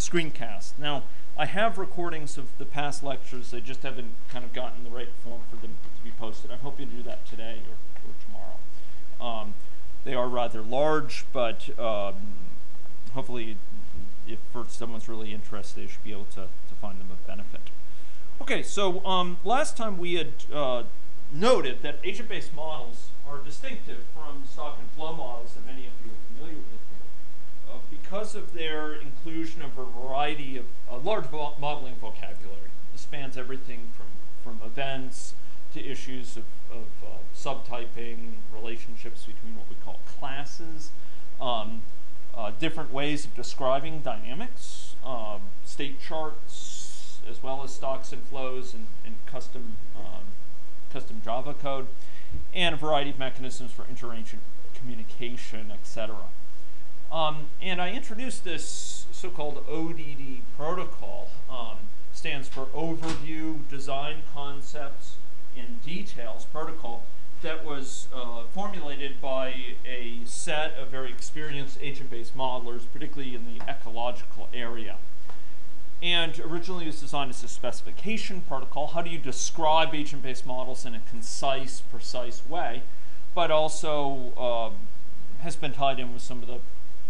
screencast. Now, I have recordings of the past lectures. They just haven't kind of gotten the right form for them to be posted. I'm hoping to do that today or tomorrow. They are rather large, but hopefully if someone's really interested, they should be able to find them of benefit. Okay, so last time we had noted that agent-based models are distinctive from stock and flow models that many of you are familiar with because of their inclusion of a variety of large modeling vocabulary. This spans everything from events to issues of subtyping, relationships between what we call classes, different ways of describing dynamics, state charts, as well as stocks and flows and custom Java code, and a variety of mechanisms for interagent communication, etc. And I introduced this so-called ODD protocol. Stands for Overview, Design Concepts, and Details protocol that was formulated by a set of very experienced agent-based modelers, particularly in the ecological area. And originally it was designed as a specification protocol. How do you describe agent-based models in a concise, precise way? But also has been tied in with some of the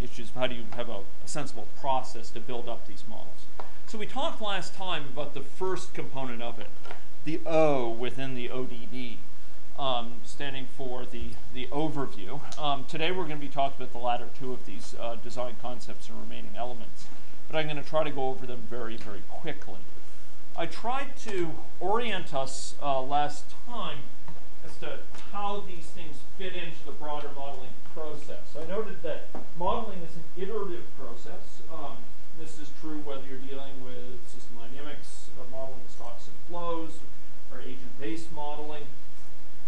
issues of how do you have a sensible process to build up these models. So we talked last time about the first component of it, the O within the ODD, standing for the overview. Today we're going to be talking about the latter two of these design concepts and remaining elements. But I'm going to try to go over them very, very quickly. I tried to orient us last time as to how these things fit into the broader modeling process. I noted that modeling is an iterative process. This is true whether you're dealing with system dynamics, modeling of stocks and flows, or agent-based modeling.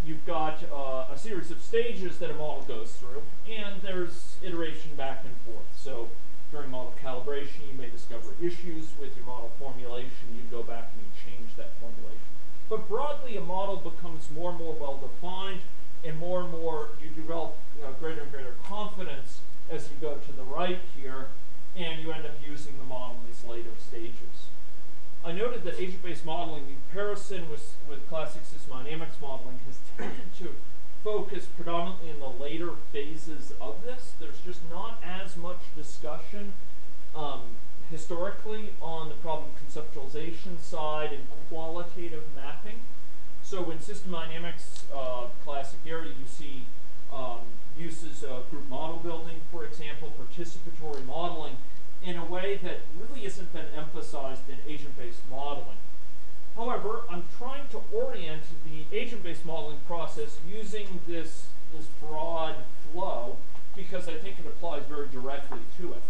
You've got a series of stages that a model goes through, and there's iteration back and forth. So during model calibration, you may discover issues with your model formulation. You go back and you change that formulation. But broadly, a model becomes more and more well-defined, and more you develop greater and greater confidence as you go to the right here, and you end up using the model in these later stages. I noted that agent-based modeling in comparison with classic system dynamics modeling has tended to focus predominantly in the later phases of this. There's just not as much discussion historically on the problem conceptualization side and qualitative mapping. So in system dynamics classic area, you see uses of group model building, for example, participatory modeling, in a way that really hasn't been emphasized in agent-based modeling. However, I'm trying to orient the agent-based modeling process using this broad flow because I think it applies very directly to it.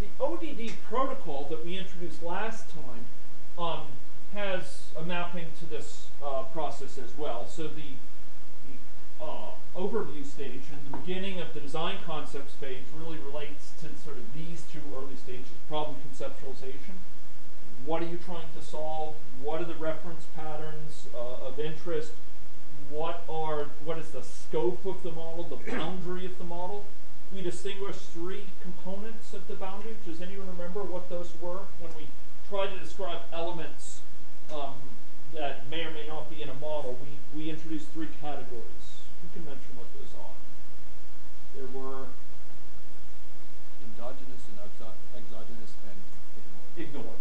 The ODD protocol that we introduced last time has a mapping to this process as well. So the overview stage and the beginning of the design concepts phase really relates to sort of these two early stages: problem conceptualization. What are you trying to solve? What are the reference patterns of interest? What is the scope of the model, the boundary of the model? We distinguished three components of the boundary. Does anyone remember what those were when we tried to describe elements that may or may not be in a model? We introduced three categories. Who can mention what those are? There were endogenous and exogenous and ignored.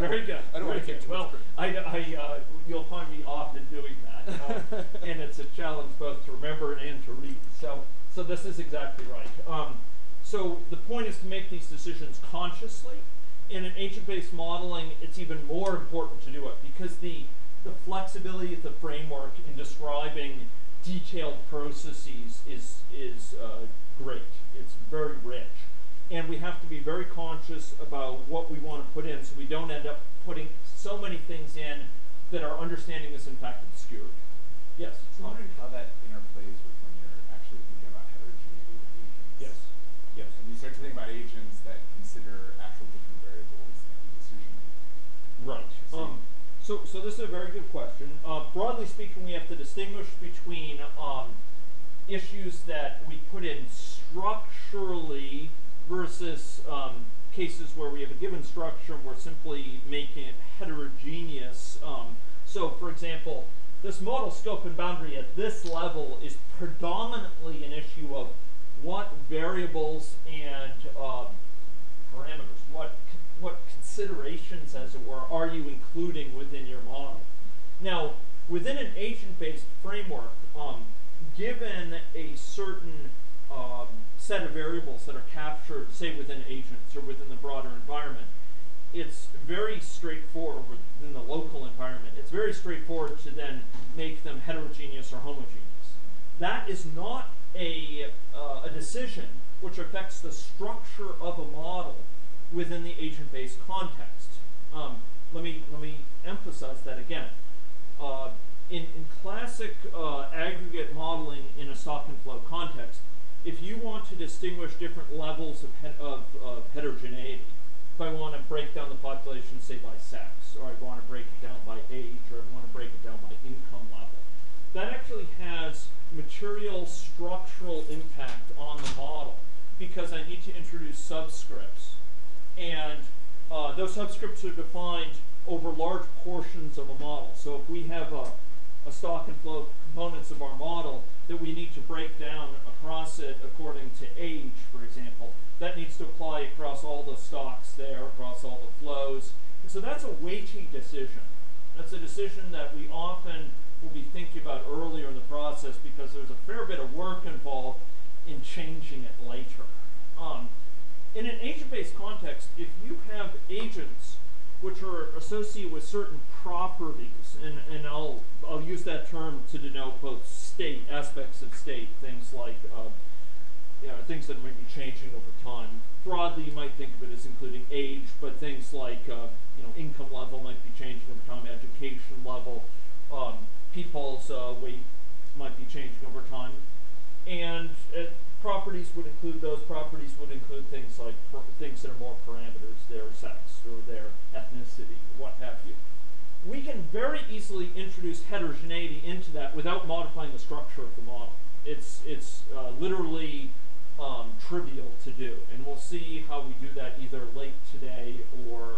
Very good. I don't want to take too much credit. You'll find me often doing that, and it's a challenge both to remember and to read. So this is exactly right. So the point is to make these decisions consciously. And in agent-based modeling, it's even more important to do it because the flexibility of the framework in describing detailed processes is great. It's very rich. And we have to be very conscious about what we want to put in so we don't end up putting so many things in that our understanding is in fact obscured. Yes? So I'm wondering how that interplays with when you're actually thinking about heterogeneity with agents. Yes. Yes. And you start to think about agents that consider actual different variables in decision making. Right. So this is a very good question. Broadly speaking, we have to distinguish between issues that we put in structurally versus cases where we have a given structure and we're simply making it heterogeneous. So for example, this model scope and boundary at this level is predominantly an issue of what variables and parameters, what considerations, as it were, are you including within your model? Now, within an agent-based framework, given a certain set of variables that are captured, say, within agents or within the broader environment, it's very straightforward within the local environment. It's very straightforward to then make them heterogeneous or homogeneous. That is not a decision which affects the structure of a model within the agent-based context. Let me emphasize that again. In classic aggregate modeling in a stock and flow context, if you want to distinguish different levels of heterogeneity, if I want to break down the population, say, by sex, or I want to break it down by age, or I want to break it down by income level, that actually has material structural impact on the model, because I need to introduce subscripts. And those subscripts are defined over large portions of a model. So if we have a stock and flow components of our model that we need to break down across it according to age, for example, that needs to apply across all the stocks there, across all the flows. And so that's a weighty decision. That's a decision that we often will be thinking about earlier in the process, because there's a fair bit of work involved in changing it later. In an agent-based context, if you have agents which are associated with certain properties, and I'll use that term to denote both state, aspects of state, things like things that might be changing over time. Broadly, you might think of it as including age, but things like income level might be changing over time, education level, people's weight might be changing over time, and properties would include those. Properties would include things like things that are more parameters, their sex or their ethnicity, what have you. We can very easily introduce heterogeneity into that without modifying the structure of the model. It's literally trivial to do, and we'll see how we do that either late today or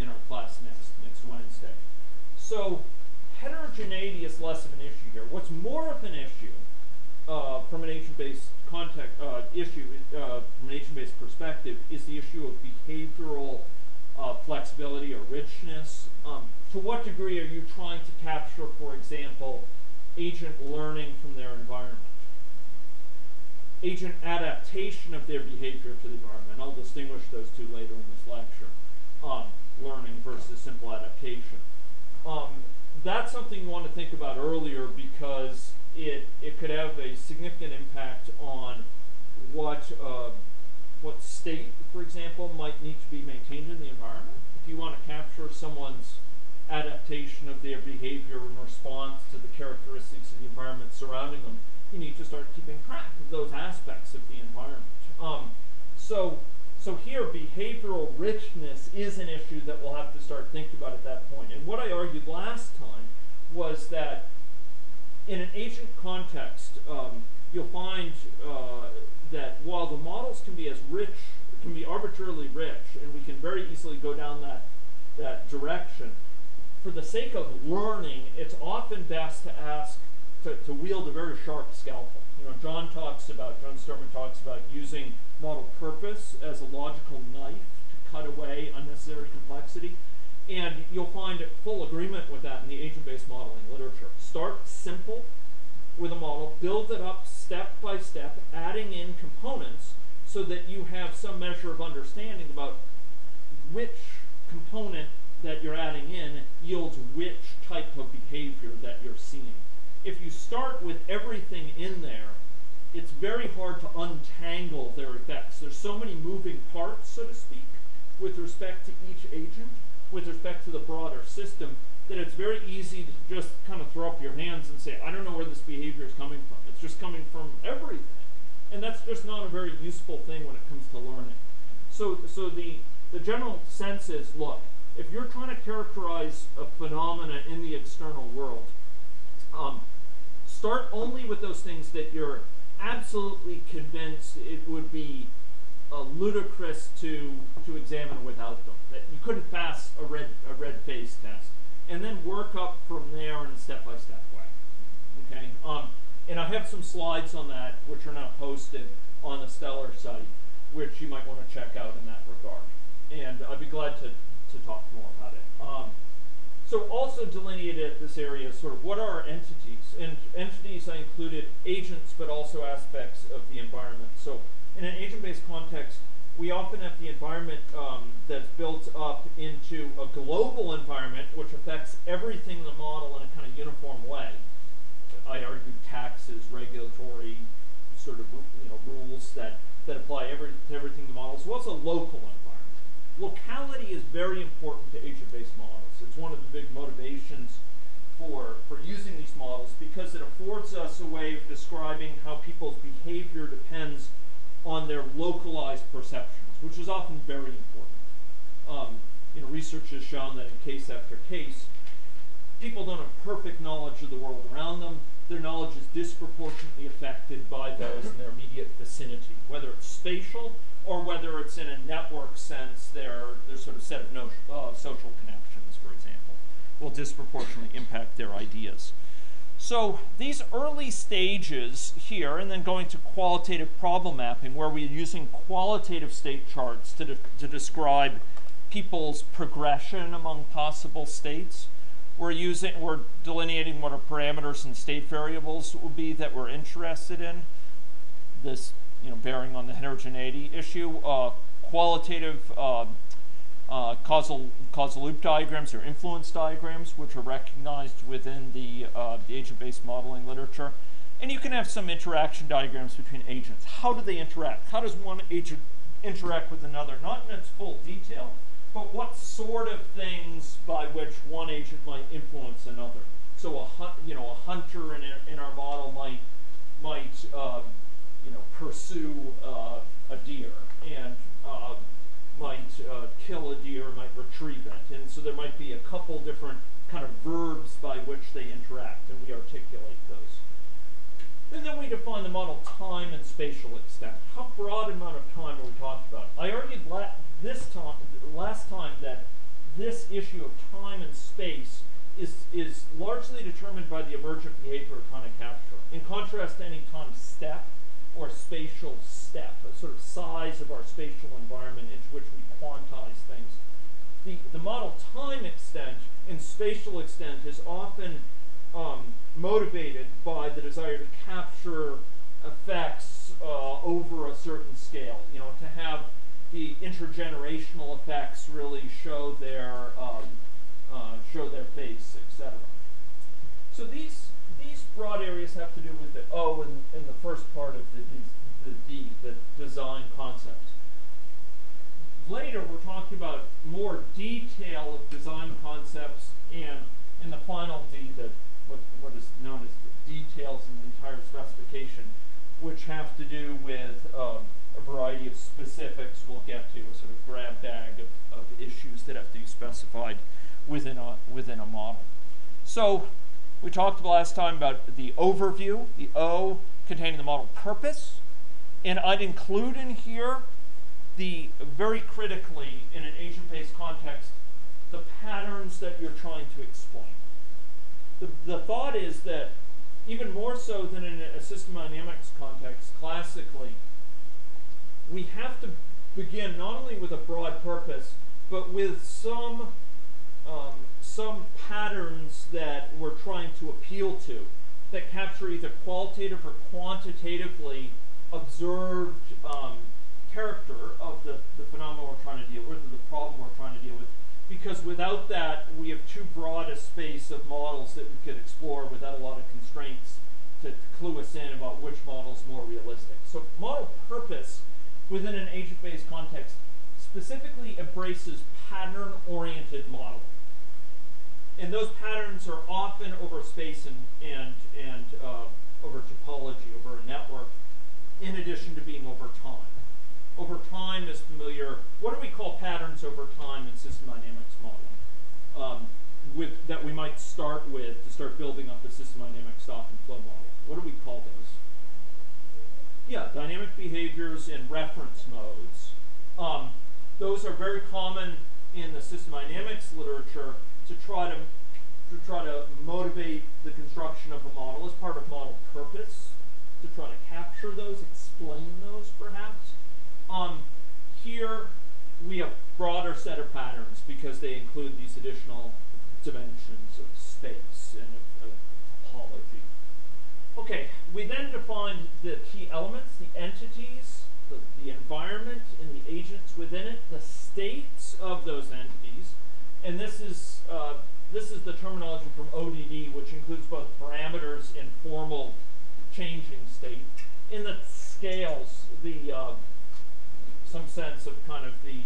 in our class next Wednesday. So heterogeneity is less of an issue here. What's more of an issue from an agent-based context from an agent-based perspective is the issue of behavioral flexibility or richness. To what degree are you trying to capture, for example, agent learning from their environment, agent adaptation of their behavior to the environment? I'll distinguish those two later in this lecture, learning versus simple adaptation. That's something you want to think about earlier, because it could have a significant impact on what state, for example, might need to be maintained in the environment. If you want to capture someone's adaptation of their behavior in response to the characteristics of the environment surrounding them, you need to start keeping track of those aspects of the environment. So here, behavioral richness is an issue that we'll have to start thinking about at that point. And what I argued last time was that in an agent context, you'll find that while the models can be as rich, can be arbitrarily rich, and we can very easily go down that direction, for the sake of learning, it's often best to to wield a very sharp scalpel. John Sturman talks about using model purpose as a logical knife to cut away unnecessary complexity. And you'll find full agreement with that in the agent-based modeling literature. Start simple with a model, build it up step by step, adding in components so that you have some measure of understanding about which component that you're adding in yields which type of behavior that you're seeing. If you start with everything in there, it's very hard to untangle their effects. There's so many moving parts, so to speak, with respect to each agent, with respect to the broader system, that it's very easy to just kind of throw up your hands and say, I don't know where this behavior is coming from. It's just coming from everything. And that's just not a very useful thing when it comes to learning. So the general sense is, look, if you're trying to characterize a phenomena in the external world, start only with those things that you're absolutely convinced it would be ludicrous to examine without them. That you couldn't pass a red phase test, and then work up from there in a step-by-step way. Okay, and I have some slides on that which are not posted on the Stellar site, which you might want to check out in that regard. And I'd be glad to talk more about it. So also delineated this area is sort of what are entities, and entities I included agents but also aspects of the environment. So in an agent-based context, we often have the environment that's built up into a global environment which affects everything in the model in a kind of uniform way. I argue taxes, regulatory sort of rules that apply to everything in the model, as well as a local environment. Locality is very important to agent-based models. It's one of the big motivations for using these models because it affords us a way of describing how people's behavior depends on their localized perceptions, which is often very important. Research has shown that in case after case, people don't have perfect knowledge of the world around them. Their knowledge is disproportionately affected by those in their immediate vicinity, whether it's spatial or whether it's in a network sense, their sort of set of social connections, for example, will disproportionately impact their ideas. So these early stages here, and then going to qualitative problem mapping, where we're using qualitative state charts to describe people's progression among possible states. We're delineating what are parameters and state variables will be that we're interested in. This, bearing on the heterogeneity issue, qualitative causal loop diagrams or influence diagrams, which are recognized within the agent-based modeling literature. And you can have some interaction diagrams between agents. How do they interact? How does one agent interact with another? Not in its full detail, but what sort of things by which one agent might influence another? So a hunter in our model might pursue a deer and might kill a deer, might retrieve it. And so there might be a couple different kind of verbs by which they interact, and we articulate those. And then we define the model time and spatial extent. How broad amount of time are we talking about? I argued last time that this issue of time and space is largely determined by the emergent behavior of tonic capture, in contrast to any time step or spatial step, a sort of size of our spatial environment into which we quantize things. The model time extent and spatial extent is often motivated by the desire to capture effects over a certain scale, to have the intergenerational effects really show their face, etc. So these broad areas have to do with the O in the first part of the D, the design concepts. Later, we're talking about more detail of design concepts, and in the final D, what is known as the details in the entire specification, which have to do with a variety of specifics we'll get to, a sort of grab bag of issues that have to be specified within a model. So we talked last time about the overview, the O containing the model purpose, and I'd include in here very critically in an agent-based context, the patterns that you're trying to explain. The thought is that even more so than in a system dynamics context, classically, we have to begin not only with a broad purpose, but with some patterns that we're trying to appeal to that capture either qualitative or quantitatively observed character of the phenomena we're trying to deal with, or the problem we're trying to deal with, because without that, we have too broad a space of models that we could explore without a lot of constraints to clue us in about which model is more realistic. So model purpose within an agent-based context specifically embraces pattern-oriented modeling. And those patterns are often over space and over topology, over a network, in addition to being over time. Over time is familiar. What do we call patterns over time in system dynamics modeling? That we might start with to start building up the system dynamics stop and flow model. What do we call those? Yeah, dynamic behaviors in reference modes. Those are very common in the system dynamics literature to try to motivate the construction of a model as part of model purpose, to try to capture those, explain those perhaps. Here we have a broader set of patterns because they include these additional dimensions of space and of topology. Okay, we then defined the key elements, the entities, the environment and the agents within it, the states of those entities, and this is the terminology from ODD, which includes both parameters and formal changing state. In the scales, the some sense of kind of the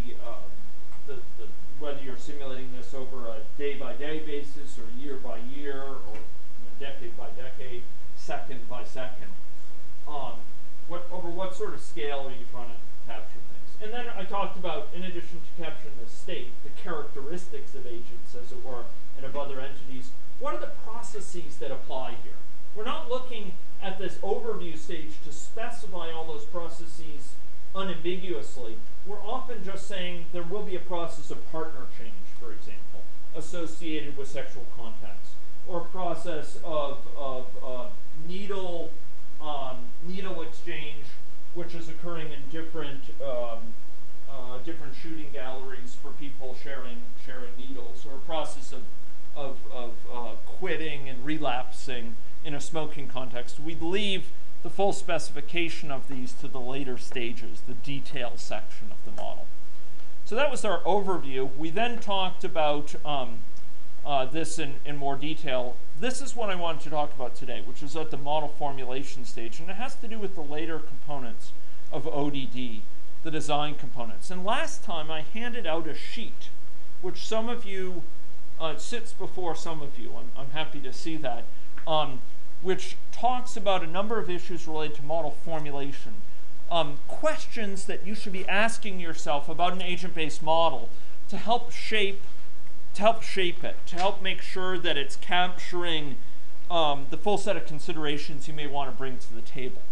whether you're simulating this over a day-by-day basis or year-by-year or decade-by-decade, second-by-second. Over what sort of scale are you trying to capture things? And then I talked about, in addition to capturing the state, the characteristics of agents, as it were, and of other entities. What are the processes that apply here? We're not looking at this overview stage to specify all those processes unambiguously. We're often just saying there will be a process of partner change, for example, associated with sexual contacts, or a process of needle exchange, which is occurring in different shooting galleries for people sharing needles, or a process of quitting and relapsing in a smoking context. We leave the full specification of these to the later stages, the detail section of the model. So that was our overview. We then talked about this in more detail. This is what I wanted to talk about today, which is at the model formulation stage, and it has to do with the later components of ODD, the design components. And last time I handed out a sheet, which some of you, sits before some of you, I'm happy to see that, which talks about a number of issues related to model formulation. Questions that you should be asking yourself about an agent-based model to help shape it, to help make sure that it's capturing the full set of considerations you may want to bring to the table.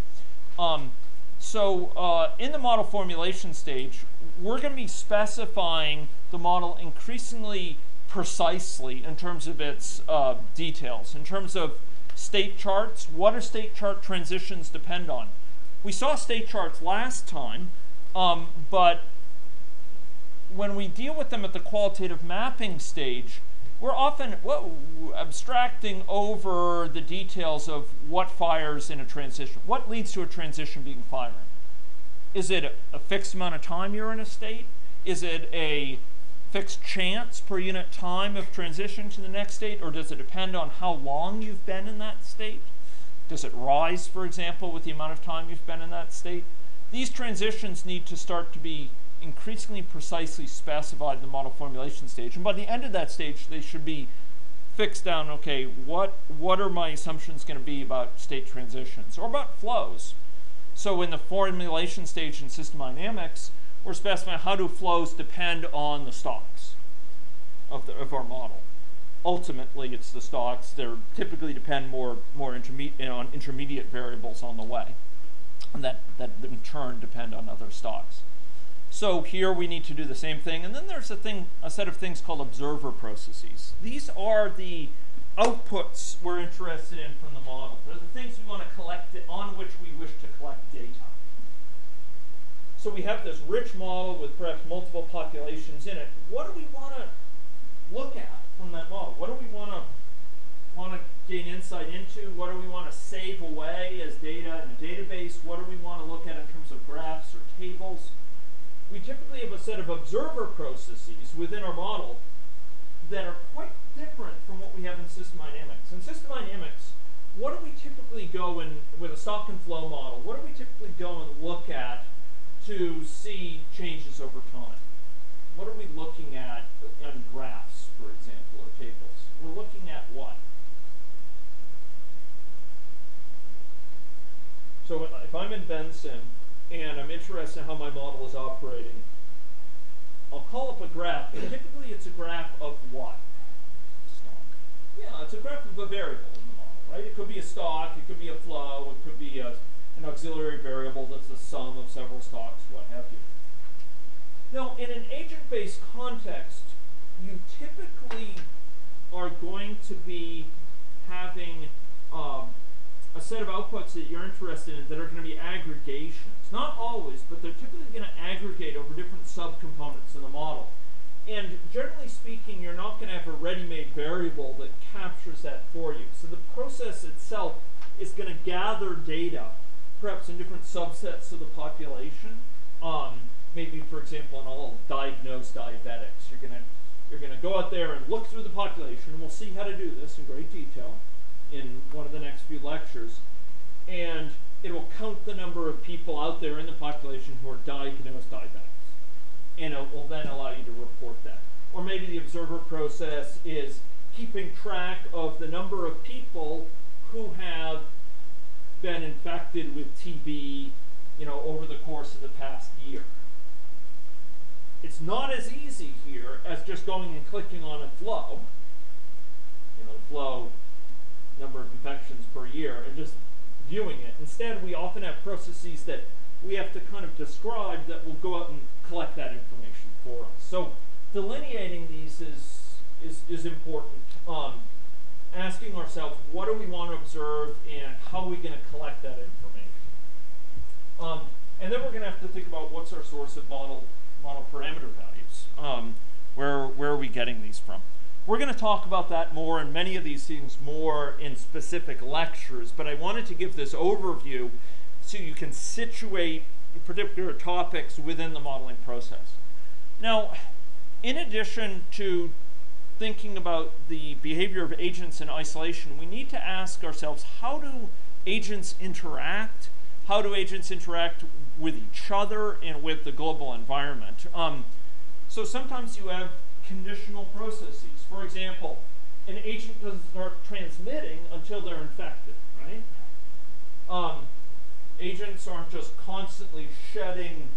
So in the model formulation stage, we're going to be specifying the model increasingly precisely in terms of its details, in terms of state charts. What do state chart transitions depend on? We saw state charts last time, but when we deal with them at the qualitative mapping stage, we're often abstracting over the details of what fires in a transition. What leads to a transition being firing? Is it a fixed amount of time you're in a state? Is it a fixed chance per unit time of transition to the next state? Or does it depend on how long you've been in that state? Does it rise, for example, with the amount of time you've been in that state? These transitions need to start to be increasingly precisely specified in the model formulation stage. And by the end of that stage, they should be fixed down, okay, what are my assumptions going to be about state transitions or about flows? So in the formulation stage in system dynamics, we're specifying how do flows depend on the stocks of our model. Ultimately, it's the stocks. They typically depend more on intermediate variables on the way, and that in turn depend on other stocks. So here we need to do the same thing. And then there's a set of things called observer processes. These are the outputs we're interested in from the model. They're the things we want to collect, on which we wish to collect data. So we have this rich model with perhaps multiple populations in it. What do we want to look at from that model? What do we want to gain insight into? What do we want to save away as data in a database? What do we want to look at in terms of graphs or tables? We typically have a set of observer processes within our model that are quite different from what we have in system dynamics. In system dynamics, what do we typically go in with a stock and flow model? What do we typically go and look at to see changes over time? What are we looking at in graphs, for example, or tables? We're looking at what? So if I'm in Vensim, and I'm interested in how my model is operating, I'll call up a graph. Typically, it's a graph of what? Stock. Yeah, it's a graph of a variable in the model, right? It could be a stock, it could be a flow, it could be a an auxiliary variable that's the sum of several stocks, what have you. Now, in an agent-based context, you typically are going to be having a set of outputs that you're interested in that are going to be aggregations. Not always, but they're typically going to aggregate over different subcomponents in the model. And generally speaking, you're not going to have a ready-made variable that captures that for you. So the process itself is going to gather data, perhaps in different subsets of the population. Maybe, for example, in all diagnosed diabetics, you're going to go out there and look through the population, and we'll see how to do this in great detail in one of the next few lectures. And it will count the number of people out there in the population who are diagnosed diabetics. And it will then allow you to report that. Or maybe the observer process is keeping track of the number of people who have been infected with TB, over the course of the past year. It's not as easy here as just going and clicking on a flow, flow number of infections per year, and just viewing it. Instead, we often have processes that we have to kind of describe that will go out and collect that information for us. So delineating these is important. Asking ourselves, what do we want to observe and how are we going to collect that information? And then we're going to have to think about what's our source of model parameter values. Where are we getting these from? We're going to talk about that more and many of these things more in specific lectures, but I wanted to give this overview so you can situate particular topics within the modeling process. Now, in addition to thinking about the behavior of agents in isolation, we need to ask ourselves, how do agents interact? How do agents interact with each other and with the global environment? So sometimes you have conditional processes. For example, an agent doesn't start transmitting until they're infected, right? Agents aren't just constantly shedding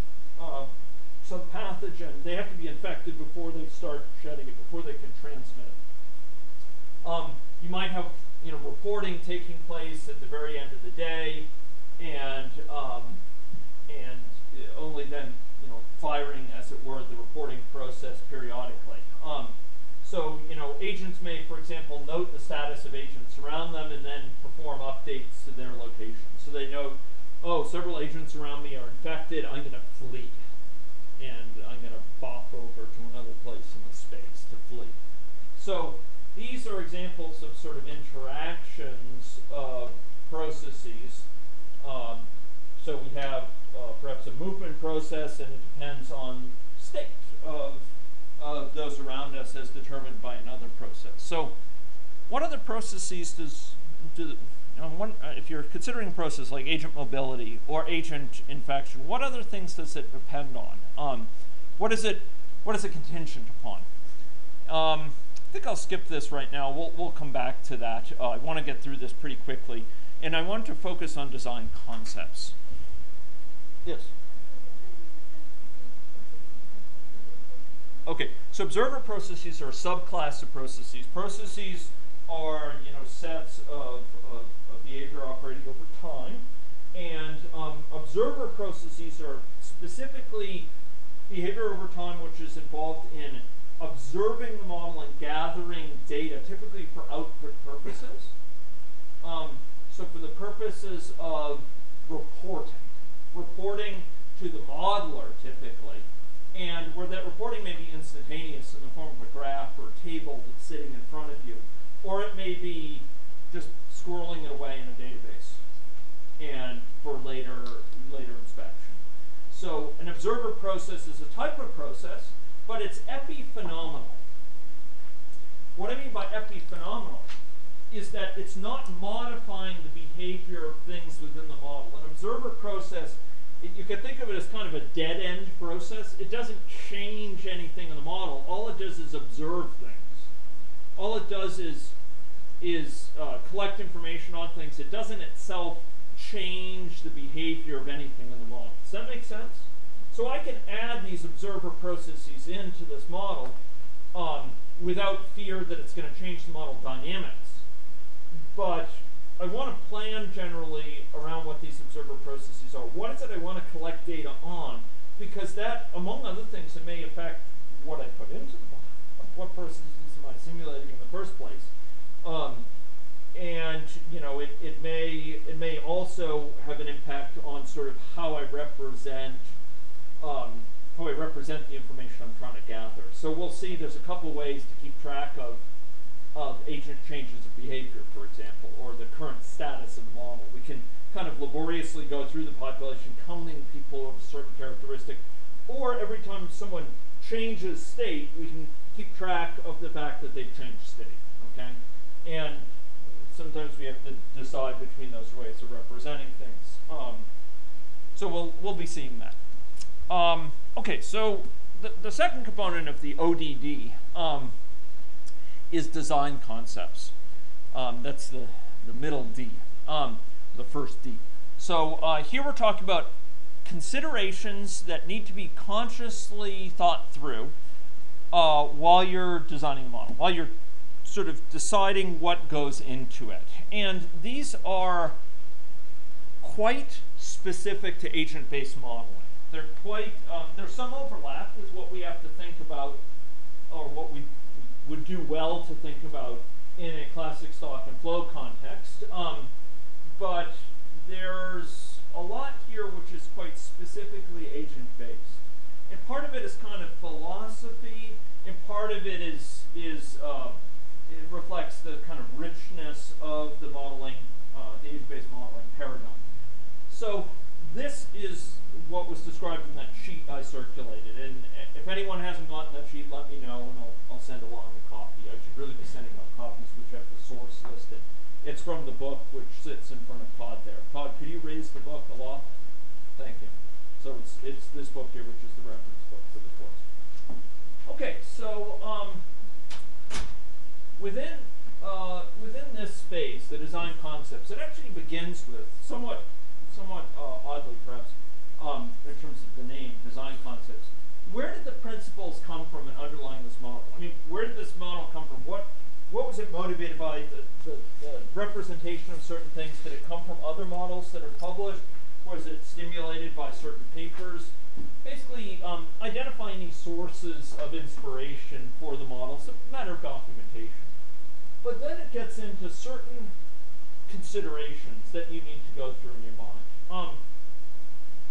some pathogen. They have to be infected before they start shedding it, before they can transmit it. You might have reporting taking place at the very end of the day, and only then firing, as it were, the reporting process periodically. So agents may, for example, note the status of agents around them and then perform updates to their location. So they know, oh, several agents around me are infected, I'm going to flee. And I'm going to bop over to another place in the space to flee. So these are examples of sort of interactions of processes. So we have perhaps a movement process, and it depends on state of those around us as determined by another process. So what other processes if you're considering processes like agent mobility or agent infection, what other things does it depend on? What is it contingent upon? I think I'll skip this right now. We'll come back to that. I want to get through this pretty quickly, and I want to focus on design concepts. Yes. Okay, so observer processes are a subclass of processes. Processes are sets of behavior operating over time, and observer processes are specifically behavior over time which is involved in observing the model and gathering data, typically for output purposes. So for the purposes of reporting to the modeler typically, and where that reporting may be instantaneous in the form of a graph or a table that's sitting in front of you, or it may be just squirreling it away in a database and for later inspection. So an observer process is a type of process, but it's epiphenomenal. What I mean by epiphenomenal is that it's not modifying the behavior of things within the model. An observer process, you can think of it as kind of a dead-end process. It doesn't change anything in the model. All it does is observe things. All it does is collect information on things. It doesn't itself change the behavior of anything in the model. Does that make sense? So I can add these observer processes into this model without fear that it's going to change the model dynamics. But I want to plan generally around what these observer processes are. What is it I want to collect data on? Because that, among other things, it may affect what I put into the model. What processes am I simulating in the first place? And you know, it may also have an impact on sort of how I represent the information I'm trying to gather. So we'll see. There's a couple ways to keep track of agent changes of behavior, for example, or the current status of the model. We can kind of laboriously go through the population, counting people of a certain characteristic, or every time someone changes state, we can keep track of the fact that they've changed state. Okay, and sometimes we have to decide between those ways of representing things. So we'll be seeing that. Okay, so the second component of the ODD is design concepts. That's the middle D, the first D. So here we're talking about considerations that need to be consciously thought through while you're designing a model, while you're sort of deciding what goes into it. And these are quite specific to agent-based modeling. They're quite, there's some overlap with what we have to think about, or what we would do well to think about in a classic stock and flow context. But there's a lot here which is quite specifically agent-based. And part of it is kind of philosophy, and part of it it reflects the kind of richness of the modeling, the agent-based modeling paradigm. So this is what was described in that sheet I circulated. And if anyone hasn't gotten that sheet, let me know, and I'll send along a copy. I should really be sending out copies which have the source listed. It's from the book which sits in front of Todd there. Todd, could you raise the book a lot? Thank you. So it's this book here, which is the reference book for the course. Okay, so within this space, the design concepts, it actually begins with somewhat oddly perhaps, in terms of the name, design concepts. Where did the principles come from in underlying this model? I mean, where did this model come from? What was it motivated by? The representation of certain things? Did it come from other models that are published? Was it stimulated by certain papers? Basically, identify any sources of inspiration for the model. It's a matter of documentation. But then it gets into certain considerations that you need to go through in your mind.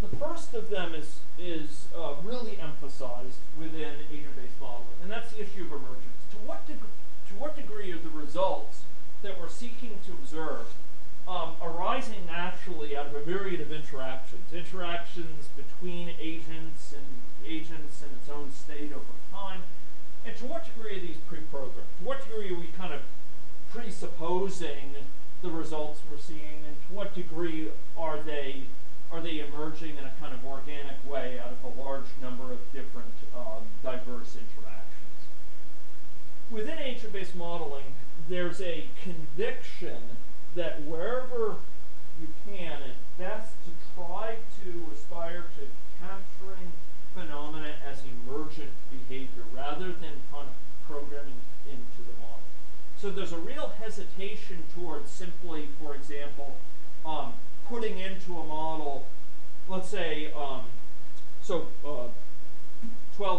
The first of them is really emphasized within agent-based modeling, and that's the issue of emergence. To what degree are the results that we're seeking to observe arising naturally out of a myriad of interactions between agents and agents in its own state over time, and to what degree are these pre-programmed? To what degree are we kind of presupposing the results we're seeing, and to what degree are they emerging in a kind of organic way out of a large number of different diverse interactions? Within agent-based modeling, there's a conviction that wherever you can, it's best to try to aspire to capturing phenomena as emergent behavior rather than kind of programming into the model. So there's a real hesitation towards simply, for example, putting into a model, let's say, 12,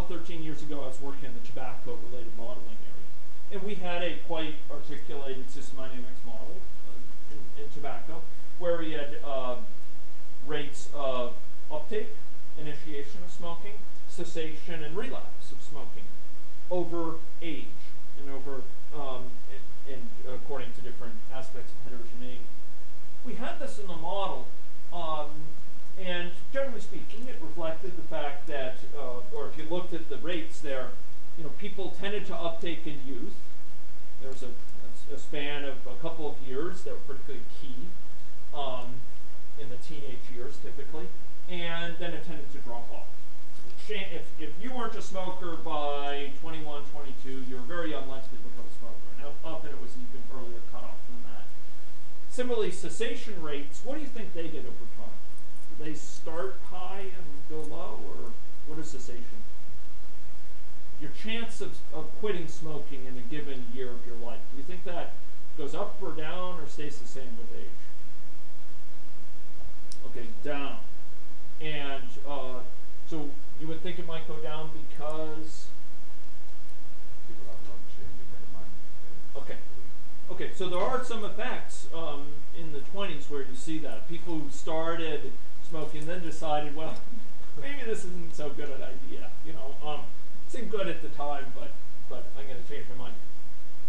13 years ago I was working in the tobacco-related modeling area. And we had a quite articulated systemdynamics model in tobacco, where we had rates of uptake, initiation of smoking, cessation, and relapse of smoking over age and over, and according to different aspects of heterogeneity. We had this in the model, and generally speaking, it reflected the fact that, or if you looked at the rates there, you know, people tended to uptake in youth. There was a span of a couple of years that were particularly key in the teenage years, typically, and then it tended to drop off. If you weren't a smoker by 21, 22, you're very unlikely to become a smoker. Now, often it was an even earlier cutoff than that. Similarly, cessation rates, what do you think they did over time? Do they start high and go low, or what is cessation? Your chance of quitting smoking in a given year of your life, do you think that goes up or down or stays the same with age? Okay, down. And so you would think it might go down because people have not changed their mind. Okay. Okay, so there are some effects in the 20s where you see that. People who started smoking and then decided, well, maybe this isn't so good an idea. You know, seemed good at the time, but I'm going to change my mind.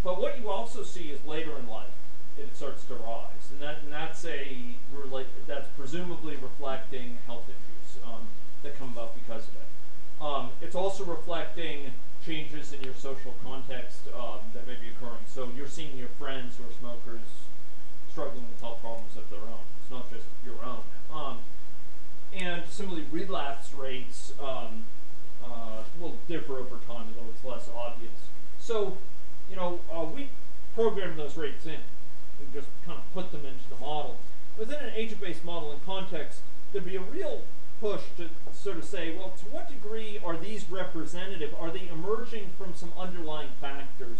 But what you also see is later in life, it starts to rise, and that's presumably reflecting health issues that come about because of it. It's also reflecting changes in your social context that may be occurring. So you're seeing your friends who are smokers struggling with health problems of their own. It's not just your own. And similarly, relapse rates will differ over time, although it's less obvious. So, you know, we program those rates in and just kind of put them into the model. Within an age-based model and context, there'd be a real push to sort of say, well, to what degree are these representative? Are they emerging from some underlying factors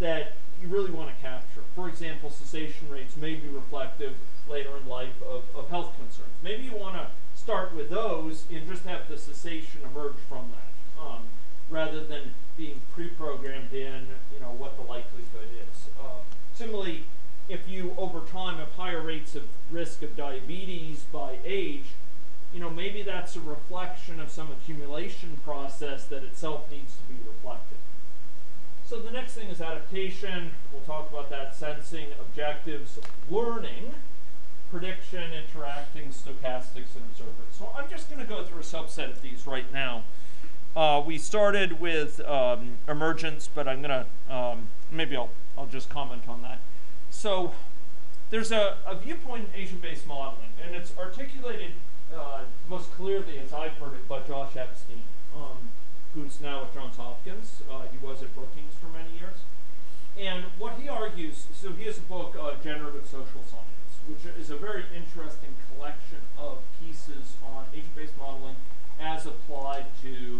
that you really want to capture? For example, cessation rates may be reflective later in life of health concerns. Maybe you want to start with those and just have the cessation emerge from that, rather than being pre-programmed in, you know, what the likelihood is. Similarly, if you over time have higher rates of risk of diabetes by age, you know, maybe that's a reflection of some accumulation process that itself needs to be reflected. So the next thing is adaptation. We'll talk about that: sensing, objectives, learning, prediction, interacting, stochastics, and observance. So I'm just going to go through a subset of these right now. We started with emergence, but I'm going to maybe I'll just comment on that. So there's a viewpoint in Asian-based modeling, and it's articulated most clearly, as I've heard it, by Josh Epstein, who's now at Johns Hopkins. He was at Brookings for many years, and what he argues. So he has a book, Generative Social Science, which is a very interesting collection of pieces on age-based modeling as applied to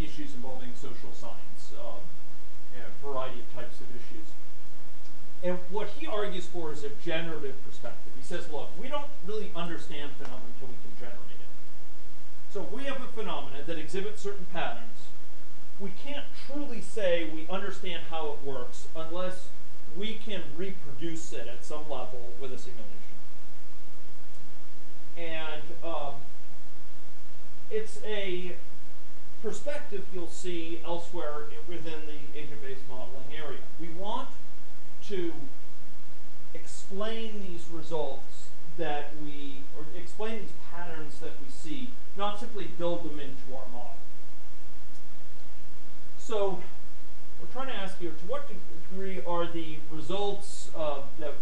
issues involving social science, a variety of types of issues. And what he argues for is a generative perspective. He says, look, we don't really understand phenomena until we can generate it. So if we have a phenomena that exhibits certain patterns, we can't truly say we understand how it works unless we can reproduce it at some level with a simulation. And it's a perspective you'll see elsewhere within the agent-based modeling area. We want to explain these results that we, or explain these patterns that we see, not simply build them into our model. So we're trying to ask you, to what degree are the results or the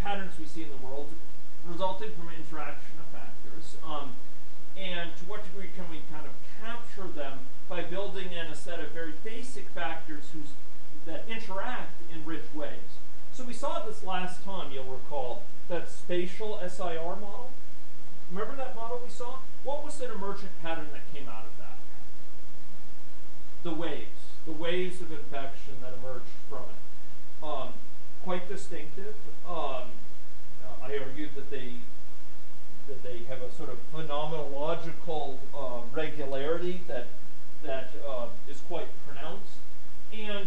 patterns we see in the world resulting from interaction of factors, and to what degree can we kind of capture them by building in a set of very basic factors that interact in rich ways. So we saw this last time, you'll recall, that spatial SIR model. Remember that model we saw? What was an emergent pattern that came out of that? The waves of infection that emerged from it. Quite distinctive. I argued that they have a sort of phenomenological regularity that is quite pronounced, and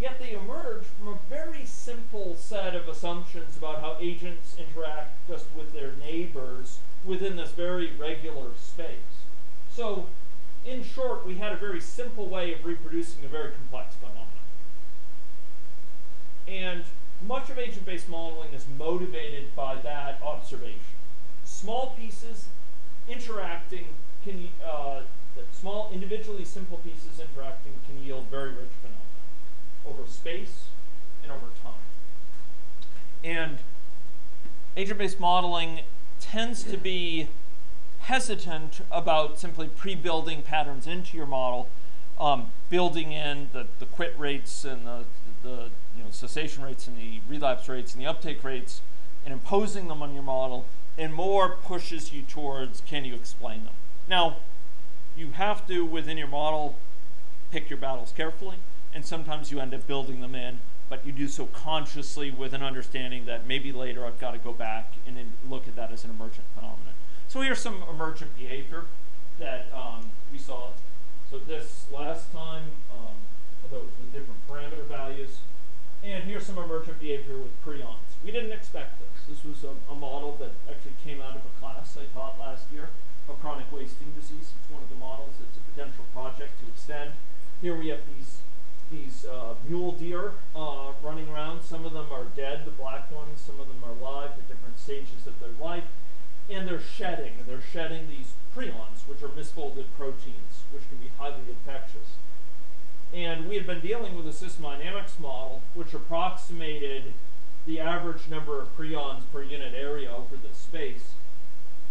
yet they emerge from a very simple set of assumptions about how agents interact just with their neighbors within this very regular space. So, in short, we had a very simple way of reproducing a very complex phenomenon. And much of agent-based modeling is motivated by that observation. Small pieces interacting can, small individually simple pieces interacting can yield very rich phenomena over space and over time. And agent-based modeling tends to be hesitant about simply pre-building patterns into your model, building in the quit rates and the you know, cessation rates and the relapse rates and the uptake rates and imposing them on your model, and more pushes you towards, can you explain them? Now, you have to, within your model, pick your battles carefully, and sometimes you end up building them in but you do so consciously with an understanding that maybe later I've got to go back and then look at that as an emergent phenomenon. So here's some emergent behavior that we saw. So this last time, although it was with different parameter values, and here's some emergent behavior with prions. We didn't expect this. This was a model that actually came out of a class I taught last year of chronic wasting disease. It's one of the models that's a potential project to extend. Here we have these mule deer running around. Some of them are dead, the black ones. Some of them are alive at different stages of their life. And they're shedding. They're shedding these prions, which are misfolded proteins, which can be highly infectious. And we had been dealing with a systemdynamics model, which approximated the average number of prions per unit area over this space.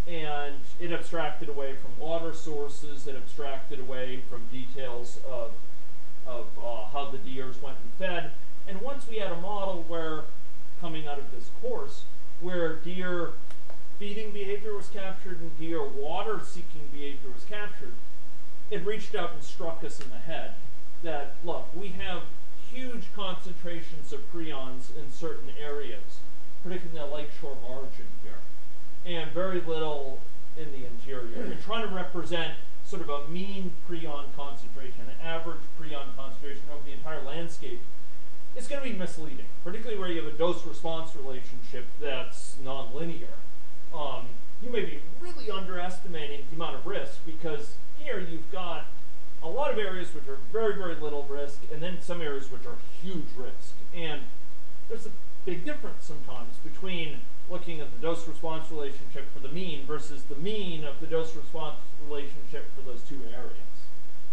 And it abstracted away from water sources. It abstracted away from details of how the deers went and fed. And once we had a model where, coming out of this course, where deer feeding behavior was captured and deer water-seeking behavior was captured, it reached out and struck us in the head that, look, we have huge concentrations of prions in certain areas, particularly in the lakeshore margin here, and very little in the interior. We're trying to represent sort of a mean prion concentration, an average prion concentration over the entire landscape. It's going to be misleading, particularly where you have a dose-response relationship that's nonlinear. You may be really underestimating the amount of risk, because here you've got a lot of areas which are very, very little risk, and then some areas which are huge risk. And there's a big difference sometimes between looking at the dose-response relationship for the mean versus the mean of the dose-response relationship for those two areas.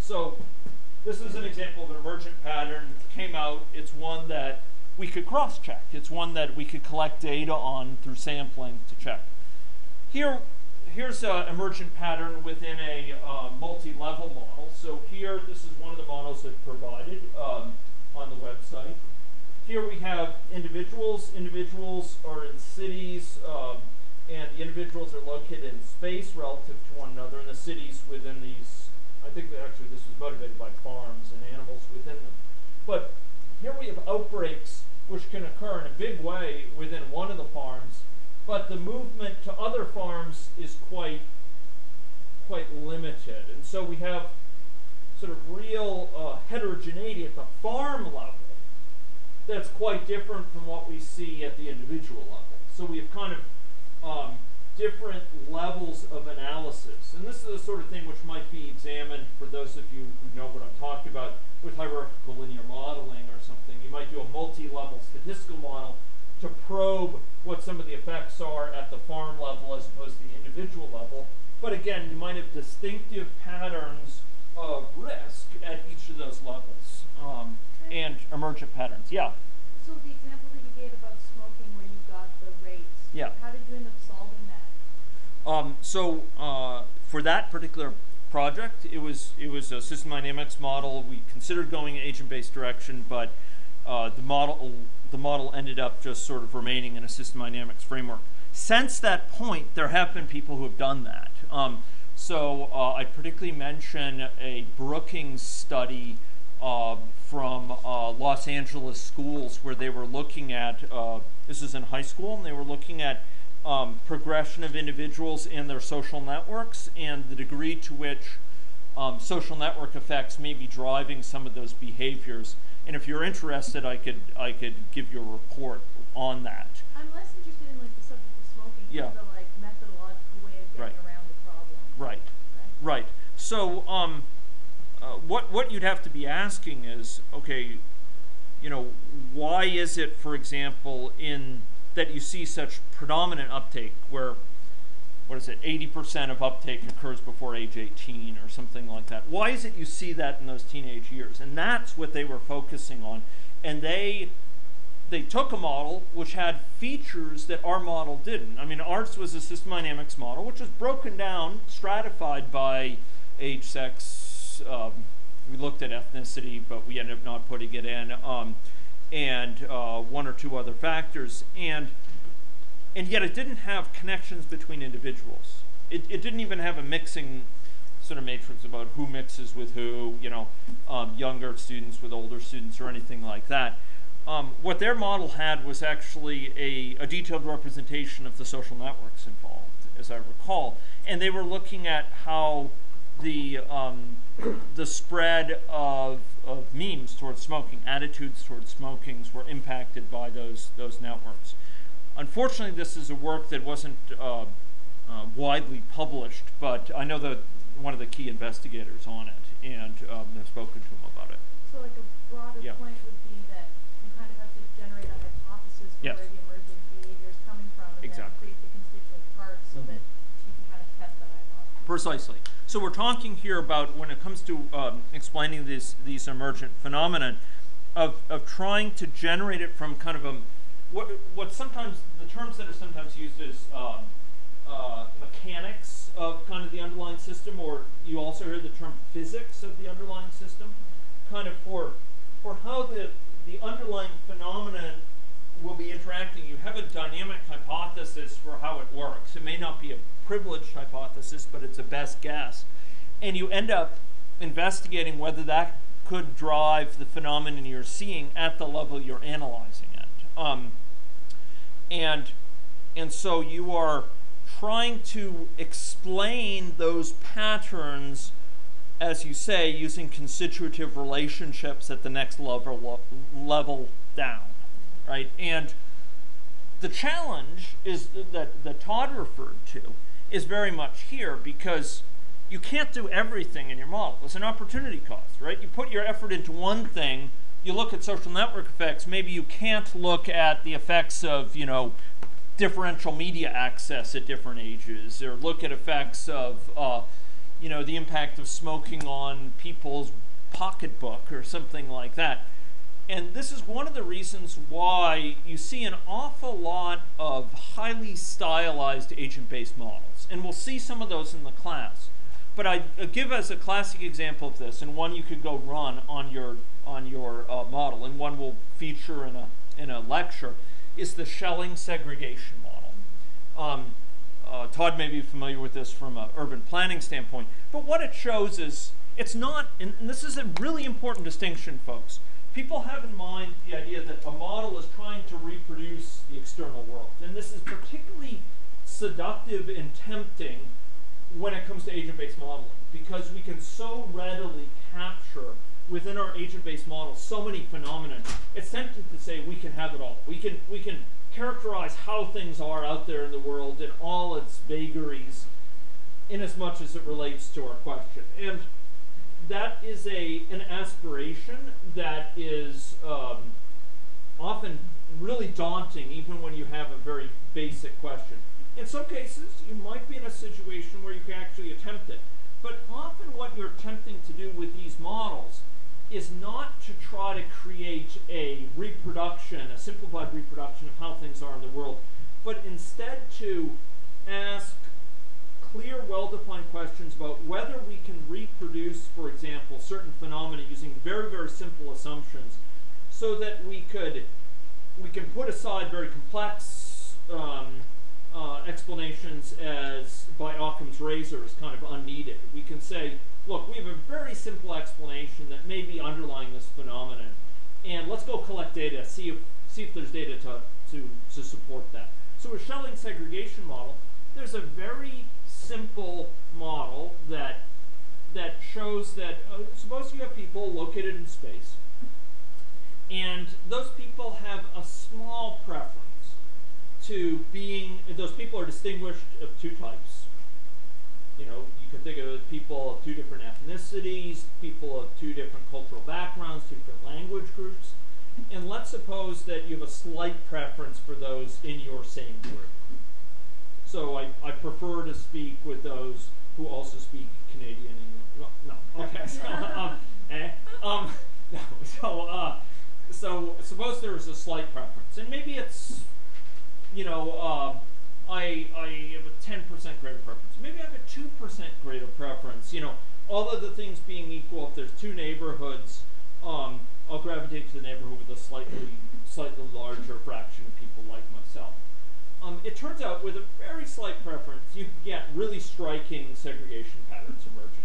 So this is an example of an emergent pattern that came out. It's one that we could cross-check. It's one that we could collect data on through sampling to check. Here's an emergent pattern within a multi-level model. So here, this is one of the models that provided on the website. Here we have individuals. Individuals are in cities, and the individuals are located in space relative to one another, and the cities within these, I think that actually this was motivated by farms and animals within them. But here we have outbreaks which can occur in a big way within one of the farms, but the movement to other farms is quite limited. And so we have sort of real heterogeneity at the farm level that's quite different from what we see at the individual level. So we have kind of different levels of analysis. And this is the sort of thing which might be examined, for those of you who know what I'm talking about, with hierarchical linear modeling or something. You might do a multi-level statistical model to probe what some of the effects are at the farm level as opposed to the individual level. But again, you might have distinctive patterns of risk at each of those levels. And emergent patterns, yeah. So the example that you gave about smoking, where you got the rates, yeah. How did you end up solving that? So for that particular project, it was a system dynamics model. We considered going an agent-based direction, but the model ended up just sort of remaining in a system dynamics framework. Since that point, there have been people who have done that. So I particularly mention a Brookings study from Los Angeles schools, where they were looking at, this is in high school, and they were looking at progression of individuals and their social networks and the degree to which social network effects may be driving some of those behaviors. And if you're interested, I could give you a report on that. I'm less interested in like the subject of smoking, yeah. The like methodological way of getting around the problem. Right. So what you'd have to be asking is, okay, you know, why is it, for example, in that you see such predominant uptake where, what is it, 80% of uptake occurs before age 18 or something like that? Why is it you see that in those teenage years? And that's what they were focusing on. And they took a model which had features that our model didn't. I mean, ours was a system dynamics model, which was broken down, stratified by age, sex. We looked at ethnicity, but we ended up not putting it in, and one or two other factors, and yet it didn't have connections between individuals. It didn't even have a mixing sort of matrix about who mixes with who, younger students with older students or anything like that. What their model had was actually a detailed representation of the social networks involved, as I recall. And they were looking at how the spread of memes towards smoking, attitudes towards smoking, were impacted by those networks. Unfortunately, this is a work that wasn't widely published, but I know that one of the key investigators on it, and have spoken to him about it. So like a broader point would be that you kind of have to generate a hypothesis for where the emergent behavior is coming from, and then create the constituent parts so that you can kind of test that hypothesis. Precisely. So we're talking here about, when it comes to explaining these emergent phenomenon, of trying to generate it from kind of a, what sometimes, the terms that are sometimes used is mechanics of kind of the underlying system, or you also hear the term physics of the underlying system, kind of for how the underlying phenomenon will be interacting. You have a dynamic hypothesis for how it works. It may not be a privileged hypothesis, but it's a best guess. And you end up investigating whether that could drive the phenomenon you're seeing at the level you're analyzing it. And so you are trying to explain those patterns, as you say, using constitutive relationships at the next level down, right? And the challenge is that Todd referred to is very much here, because you can't do everything in your model. It's an opportunity cost, right? You put your effort into one thing, you look at social network effects, maybe you can't look at the effects of, you know, differential media access at different ages, or look at effects of, you know, the impact of smoking on people's pocketbook or something like that. And this is one of the reasons why you see an awful lot of highly stylized agent-based models. And we'll see some of those in the class. But I give as a classic example of this, and one you could go run on your model, and one will feature in a lecture, is the Schelling segregation model. Todd may be familiar with this from an urban planning standpoint, but what it shows is it's not, and this is a really important distinction, folks. People have in mind the idea that a model is trying to reproduce the external world, and this is particularly seductive and tempting when it comes to agent-based modeling, because we can so readily capture within our agent-based model so many phenomena. It's tempting to say we can have it all. We can characterize how things are out there in the world in all its vagaries, in as much as it relates to our question. And that is an aspiration that is often really daunting, even when you have a very basic question. In some cases, you might be in a situation where you can actually attempt it. But often what you're attempting to do with these models is not to try to create a reproduction, a simplified reproduction of how things are in the world, but instead to ask clear, well-defined questions about whether we can reproduce, for example, certain phenomena using very, very simple assumptions, so that we can put aside very complex explanations as by Occam's razor as kind of unneeded. We can say, look, we have a very simple explanation that may be underlying this phenomenon, and let's go collect data, see if there's data to support that. So with Schelling segregation model, there's a very simple model that shows that suppose you have people located in space, and those people have a small preference to being, those people are distinguished of two types. You know, you can think of people of two different ethnicities, people of two different cultural backgrounds, two different language groups, and let's suppose that you have a slight preference for those in your same group. So I prefer to speak with those who also speak Canadian English. No, okay. So, so suppose there is a slight preference, and maybe it's, you know, I have a 10% greater preference. Maybe I have a 2% greater preference. You know, all of the things being equal, if there's two neighborhoods, I'll gravitate to the neighborhood with a slightly larger fraction of people like myself. It turns out, with a very slight preference, you can get really striking segregation patterns emerging.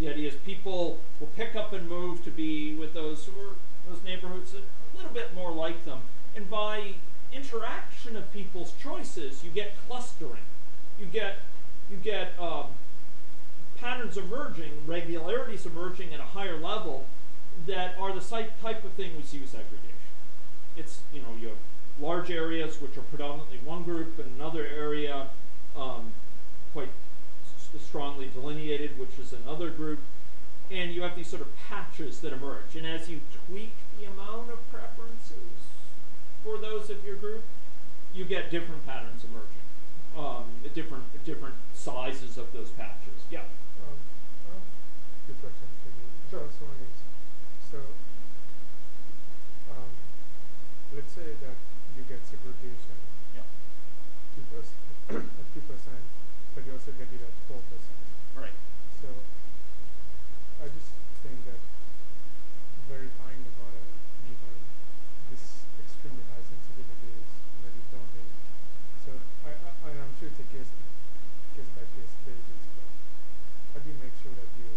The idea is people will pick up and move to be with those who are those neighborhoods a little bit more like them. And by interaction of people's choices, you get clustering. You get patterns emerging, regularities emerging at a higher level that are the type of thing we see with segregation. It's, you know, you have large areas which are predominantly one group and another area quite strongly delineated, which is another group, and you have these sort of patches that emerge. And as you tweak the amount of preferences for those of your group, you get different patterns emerging. Different sizes of those patches. Yeah. Good question for you. Sure. The first one is, so let's say that you get segregation. Yeah. 2%, but you also get it at 4%. Right. So I just think that very fine about it, given this extremely high sensitivity is very daunting. So I'm sure it's a case by case basis, but how do you make sure that you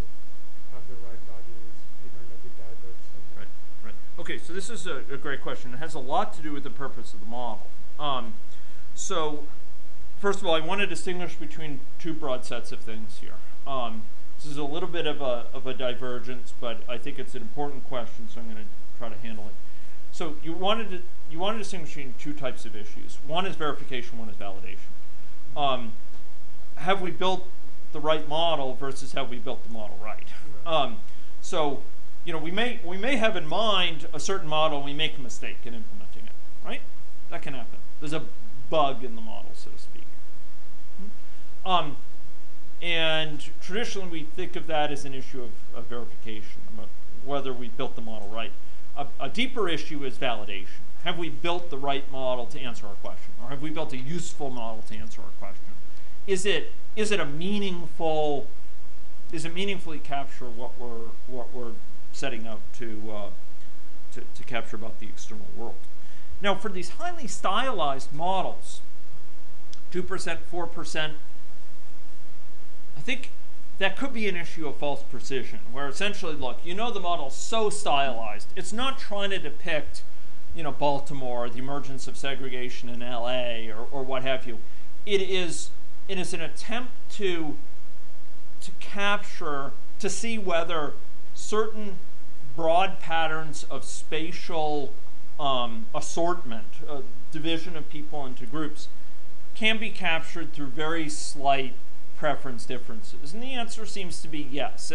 have the right values given that it diverges so much? Right, right. Okay, so this is a great question. It has a lot to do with the purpose of the model. So first of all, I want to distinguish between two broad sets of things here. This is a little bit of a divergence, but I think it's an important question, so I'm going to try to handle it. So you want to distinguish between two types of issues. One is verification, one is validation. Have we built the right model versus have we built the model right? So, you know, we may have in mind a certain model, we make a mistake in implementing it, right? That can happen. There's a bug in the model, so to speak. And traditionally we think of that as an issue of verification, about whether we built the model right. A deeper issue is validation. Have we built the right model to answer our question? Or have we built a useful model to answer our question? Does it meaningfully capture what we're setting out to capture about the external world? Now for these highly stylized models, 2%, 4%, I think that could be an issue of false precision, where essentially, look, you know, the model's so stylized, it's not trying to depict, you know, Baltimore, the emergence of segregation in LA, or what have you. It is an attempt to capture, to see whether certain broad patterns of spatial assortment, division of people into groups, can be captured through very slight preference differences. And the answer seems to be yes.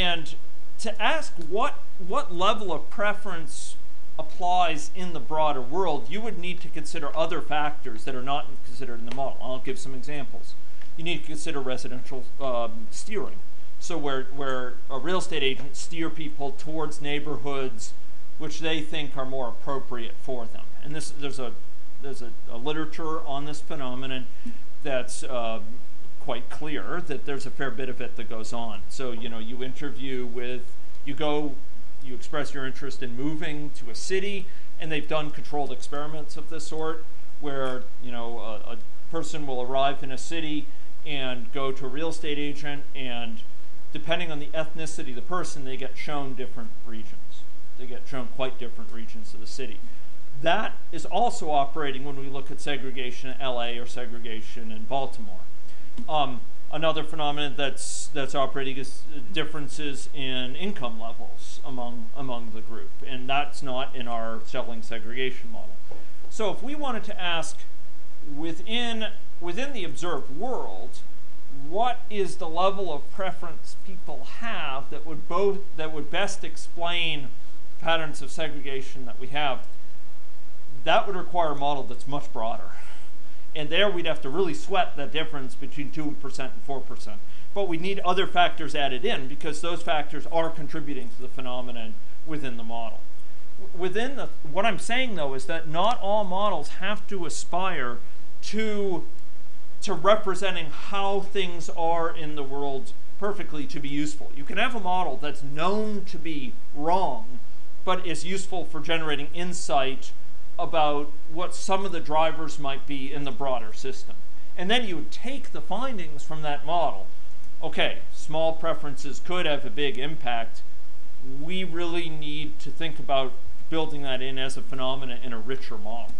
And to ask what level of preference applies in the broader world, you would need to consider other factors that are not considered in the model. I'll give some examples. You need to consider residential steering. So where a real estate agent steer people towards neighborhoods which they think are more appropriate for them. And this, there's a literature on this phenomenon that's quite clear that there's a fair bit of it that goes on. So, you know, you express your interest in moving to a city, and they've done controlled experiments of this sort where, you know, a person will arrive in a city and go to a real estate agent, and depending on the ethnicity of the person, they get shown different regions. They get shown quite different regions of the city. That is also operating when we look at segregation in LA or segregation in Baltimore. Another phenomenon that's operating is differences in income levels among the group, and that's not in our Schelling segregation model. So if we wanted to ask within the observed world, what is the level of preference people have that would best explain patterns of segregation that we have, that would require a model that's much broader. And there we'd have to really sweat the difference between 2% and 4%. But we need other factors added in because those factors are contributing to the phenomenon within the model. What I'm saying though is that not all models have to aspire to representing how things are in the world perfectly to be useful. You can have a model that's known to be wrong, but is useful for generating insight about what some of the drivers might be in the broader system. And then you would take the findings from that model. Okay, small preferences could have a big impact. we really need to think about building that in as a phenomena in a richer model,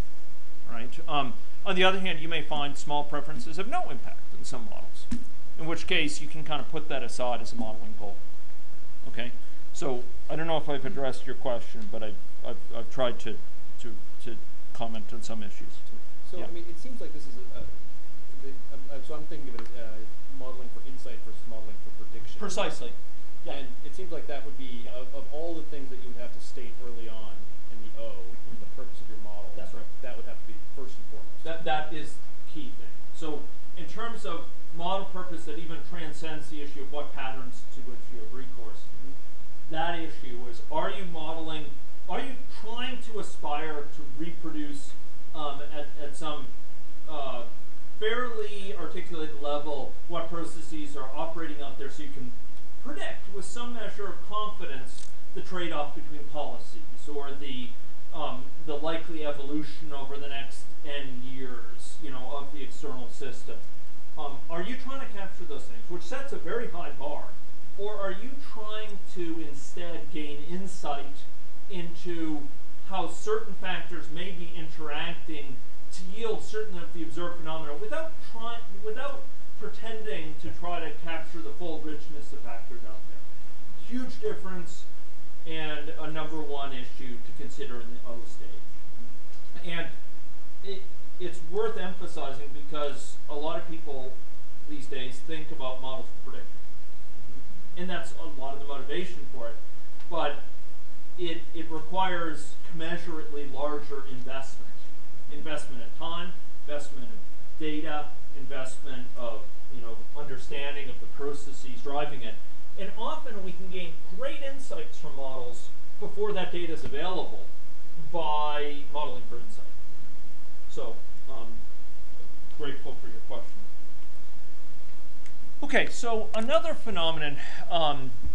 right? On the other hand, you may find small preferences have no impact in some models, in which case you can kind of put that aside as a modeling goal, okay? So I don't know if I've addressed your question, but I've tried to comment on some issues. So yeah. I mean, it seems like this is so I'm thinking of it as modeling for insight versus modeling for prediction. Precisely. Yeah. And it seems like that would be, of all the things that you would have to state early on in the O, in the purpose of your model, that's right. That would have to be first and foremost. That is key thing. So in terms of model purpose that even transcends the issue of what patterns to which you have recourse, that issue is, are you modeling, are you trying to aspire to reproduce at some fairly articulated level what processes are operating out there so you can predict with some measure of confidence the trade-off between policies or the likely evolution over the next n years, you know, of the external system. Are you trying to capture those things, which sets a very high bar, or are you trying to instead gain insight into how certain factors may be interacting to yield certain of the observed phenomena without pretending to try to capture the full richness of factors out there? Huge difference, and a number one issue to consider in the O stage. And it's worth emphasizing because a lot of people these days think about models for prediction. And that's a lot of the motivation for it. But it requires commensurately larger investment. Investment of time, investment of data, investment of, you know, understanding of the processes driving it. And often we can gain great insights from models before that data is available by modeling for insight. So grateful for your question. Okay, so another phenomenon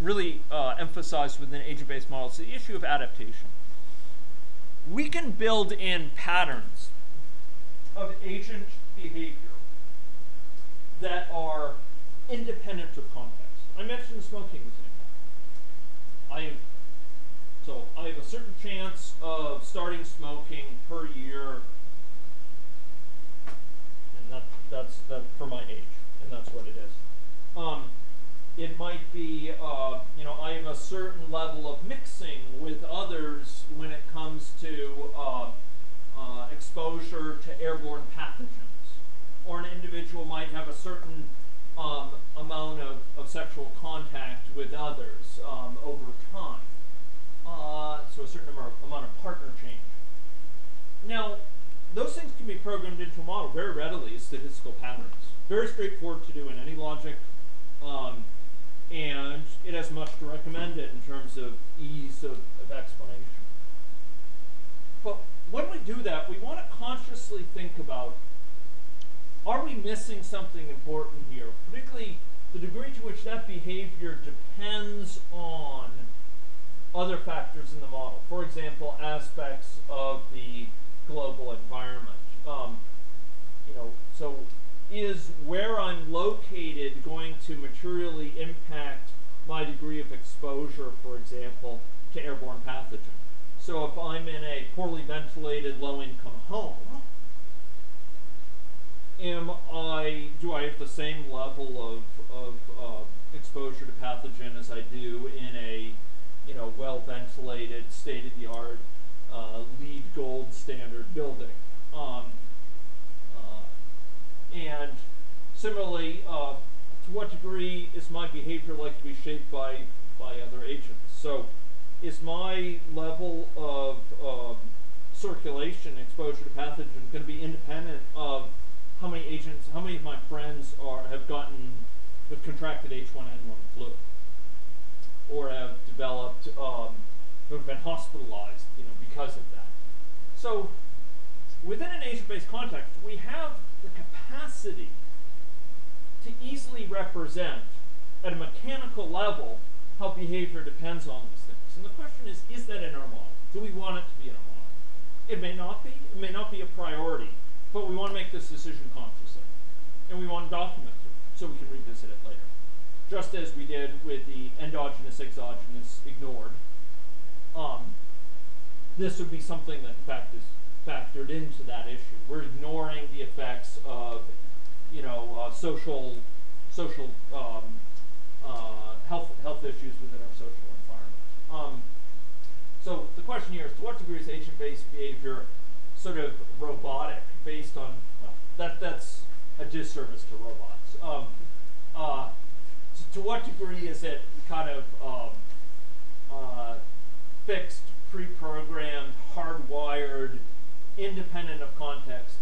really emphasized within agent-based models is the issue of adaptation. We can build in patterns of agent behavior that are independent of context. I mentioned smoking as an example. I have a certain chance of starting smoking per year, and that's for my age, and that's what it is. It might be, you know, I have a certain level of mixing with others when it comes to exposure to airborne pathogens. Or an individual might have a certain amount of sexual contact with others over time. So a certain amount of partner change. Now, those things can be programmed into a model very readily as statistical patterns. Very straightforward to do in AnyLogic. And it has much to recommend it in terms of ease of explanation. But when we do that, we want to consciously think about, are we missing something important here? Particularly the degree to which that behavior depends on other factors in the model. For example, aspects of the global environment. You know, so is where I'm located going to materially impact my degree of exposure, for example, to airborne pathogen? So if I'm in a poorly ventilated, low-income home, do I have the same level of exposure to pathogen as I do in a, you know, well-ventilated, state-of-the-art, LEED gold standard building? And similarly, to what degree is my behavior likely to be shaped by other agents? So is my level of circulation exposure to pathogen going to be independent of how many agents, how many of my friends have contracted H1N1 flu, or have developed, who have been hospitalized, you know, because of that? So within an agent-based context, we have the capacity to easily represent at a mechanical level how behavior depends on these things. And the question is that in our model? Do we want it to be in our model? It may not be. It may not be a priority, but we want to make this decision consciously. And we want to document it so we can revisit it later. Just as we did with the endogenous, exogenous, ignored this would be something that in fact is factored into that issue. We're ignoring the effects of, you know, social health issues within our social environment. So the question here is, to what degree is agent-based behavior sort of robotic, based on that's a disservice to robots. To what degree is it kind of fixed, pre-programmed, hardwired, independent of context,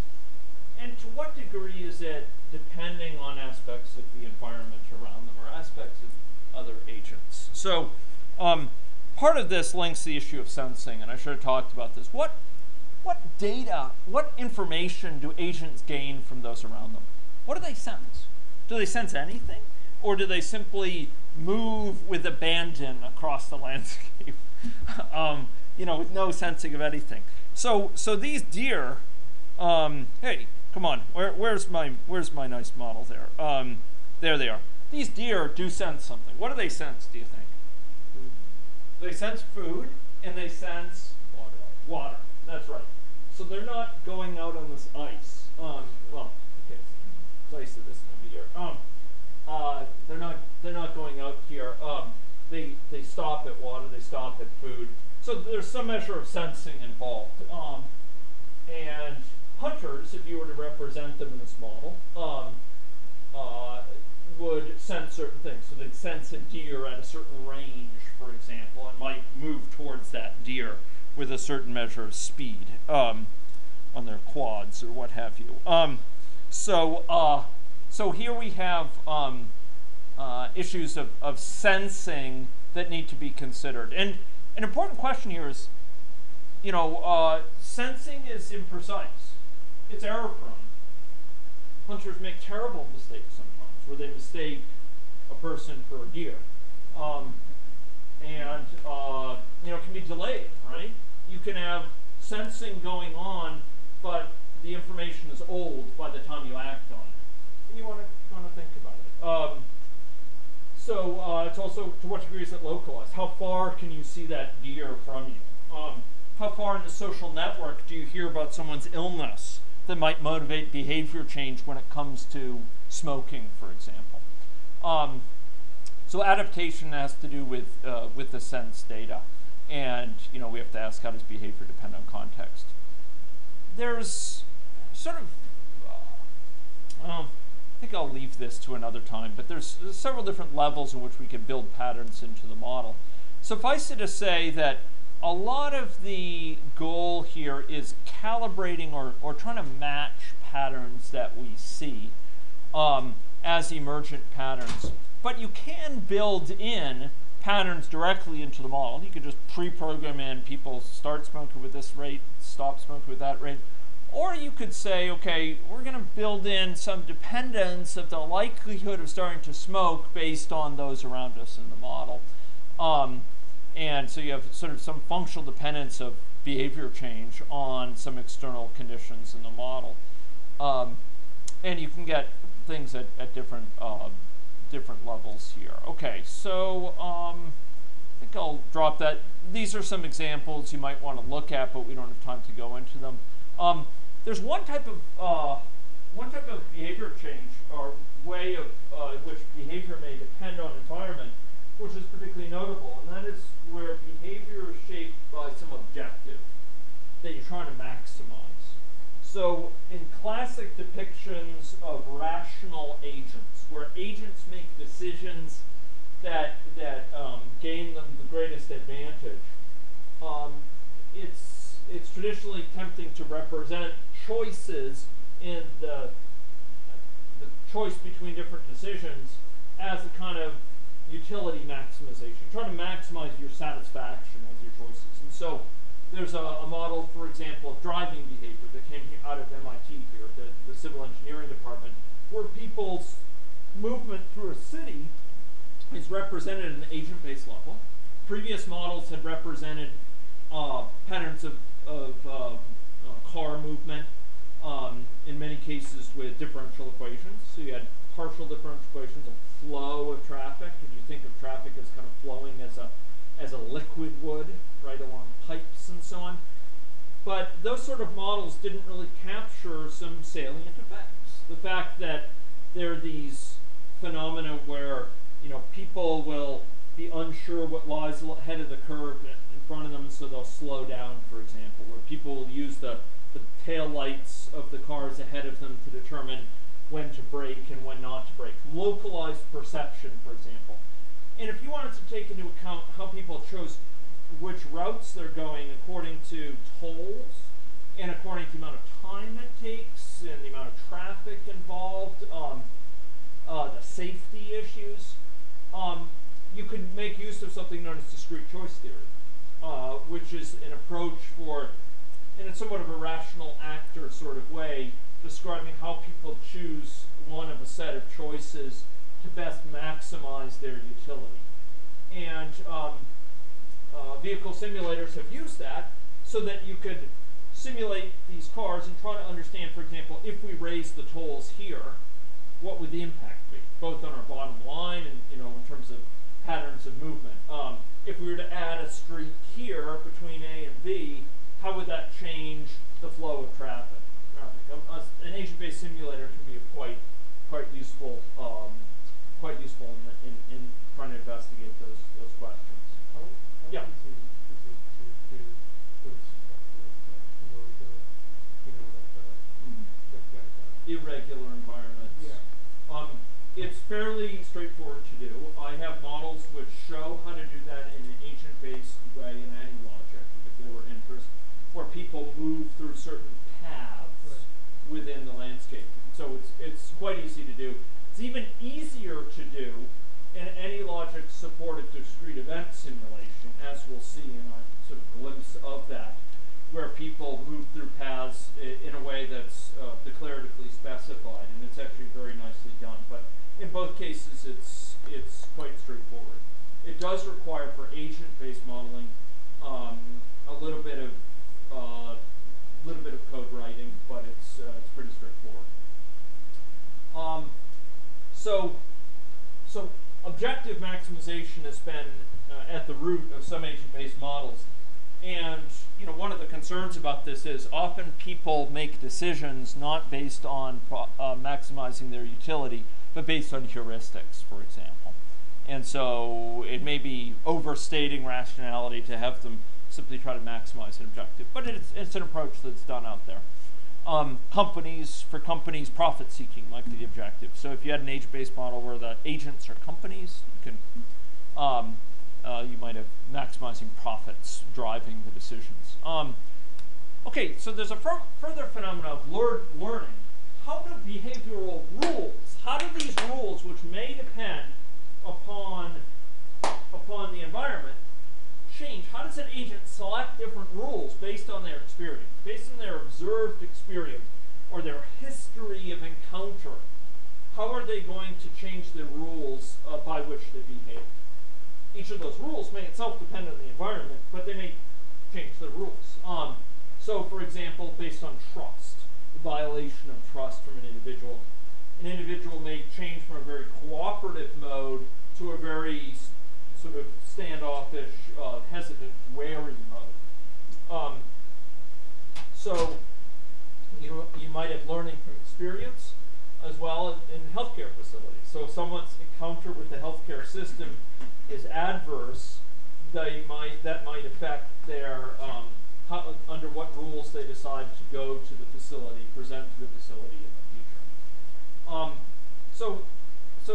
and to what degree is it depending on aspects of the environment around them or aspects of other agents? So part of this links to the issue of sensing, and I should have talked about this. What data, what information do agents gain from those around them? What do they sense? Do they sense anything? Or do they simply move with abandon across the landscape, you know, with no sensing of anything? So these deer, hey, come on, where's my nice model there? There they are. These deer do sense something. What do they sense, do you think? Food. They sense food, and they sense water. Water, that's right. So they're not going out on this ice. Well, okay, it's ice at this time of year. They're not going out here. They stop at water. They stop at food. So there's some measure of sensing involved. And hunters, if you were to represent them in this model, would sense certain things. So they'd sense a deer at a certain range, for example, and might move towards that deer with a certain measure of speed on their quads or what have you. So here we have issues of sensing that need to be considered. And an important question here is, you know, sensing is imprecise. It's error-prone. Hunters make terrible mistakes sometimes, where they mistake a person for a deer. You know, it can be delayed, right? You can have sensing going on, but the information is old by the time you act on it. You want to think about it. It's also, to what degree is it localized? How far can you see that deer from you? How far in the social network do you hear about someone's illness that might motivate behavior change when it comes to smoking, for example? So adaptation has to do with the sense data, and you know we have to ask, how does behavior depend on context? There's sort of I think I'll leave this to another time, but there's several different levels in which we can build patterns into the model. Suffice it to say that a lot of the goal here is calibrating or trying to match patterns that we see as emergent patterns. But you can build in patterns directly into the model. You can just pre-program in people start smoking with this rate, stop smoking with that rate. Or you could say, okay, we're going to build in some dependence of the likelihood of starting to smoke based on those around us in the model. And so you have sort of some functional dependence of behavior change on some external conditions in the model. And you can get things at different, different levels here. Okay, so I think I'll drop that. These are some examples you might want to look at, but we don't have time to go into them. There's one type of behavior change or way of which behavior may depend on environment, which is particularly notable, and that is where behavior is shaped by some objective that you're trying to maximize. So in classic depictions of rational agents, where agents make decisions that gain them the greatest advantage, it's traditionally tempting to represent choices in the choice between different decisions as a kind of utility maximization, trying to maximize your satisfaction with your choices. And so there's a model, for example, of driving behavior that came out of MIT here, the civil engineering department, where people's movement through a city is represented at an agent-based level. Previous models had represented patterns of car movement, in many cases with differential equations. So you had partial differential equations, a flow of traffic, and you think of traffic as kind of flowing as a liquid would, right? relied along pipes and so on. But those sort of models didn't really capture some salient effects. The fact that there are these phenomena where, you know, people will be unsure what lies ahead of the curve in front of them, so they'll slow down, for example, where people will use the tail lights of the cars ahead of them to determine when to brake and when not to brake. Localized perception, for example. And if you wanted to take into account how people chose which routes they're going according to tolls and according to the amount of time it takes and the amount of traffic involved, the safety issues, you could make use of something known as discrete choice theory, which is an approach for, in a somewhat of a rational actor sort of way, describing how people choose one of a set of choices to best maximize their utility. And vehicle simulators have used that so that you could simulate these cars and try to understand, for example, if we raise the tolls here, what would the impact be, both on our bottom line and, you know, in terms of patterns of movement. If we were to add a street here between A and B, how would that change the flow of traffic? An agent-based simulator can be quite useful, in trying to investigate those questions. Yeah. Irregular environments. Yeah. It's fairly straightforward to do. I have models which show how to do that in an agent-based way in AnyLogic, if there were interest, where people move through certain paths within the landscape. So it's quite easy to do. It's even easier to do in AnyLogic supported discrete event simulation, as we'll see in a sort of glimpse of that, where people move through paths in a way that's declaratively specified, and it's actually very nicely done. But in both cases, it's quite straightforward. It does require for agent-based modeling a little bit of code writing, but it's pretty straightforward. So objective maximization has been at the root of some agent-based models. And, you know, one of the concerns about this is often people make decisions not based on maximizing their utility, but based on heuristics, for example. And so it may be overstating rationality to have them simply try to maximize an objective. But it's an approach that's done out there. For companies, profit-seeking might be the objective. So if you had an agent-based model where the agents are companies, you can... you might have maximizing profits driving the decisions. Okay, so there's a further phenomenon of learning. How do behavioral rules, how do these rules, which may depend upon the environment, change? How does an agent select different rules based on their experience, based on their observed experience or their history of encounter? How are they going to change the rules by which they behave? Each of those rules may itself depend on the environment, but they may change the rules. So, for example, based on trust, the violation of trust from an individual may change from a very cooperative mode to a very sort of standoffish, hesitant, wary mode. So, you might have learning from experience as well in healthcare facilities. So, if someone's encounter with the healthcare system is adverse, that might affect their under what rules they decide to go to the facility, present to the facility in the future. So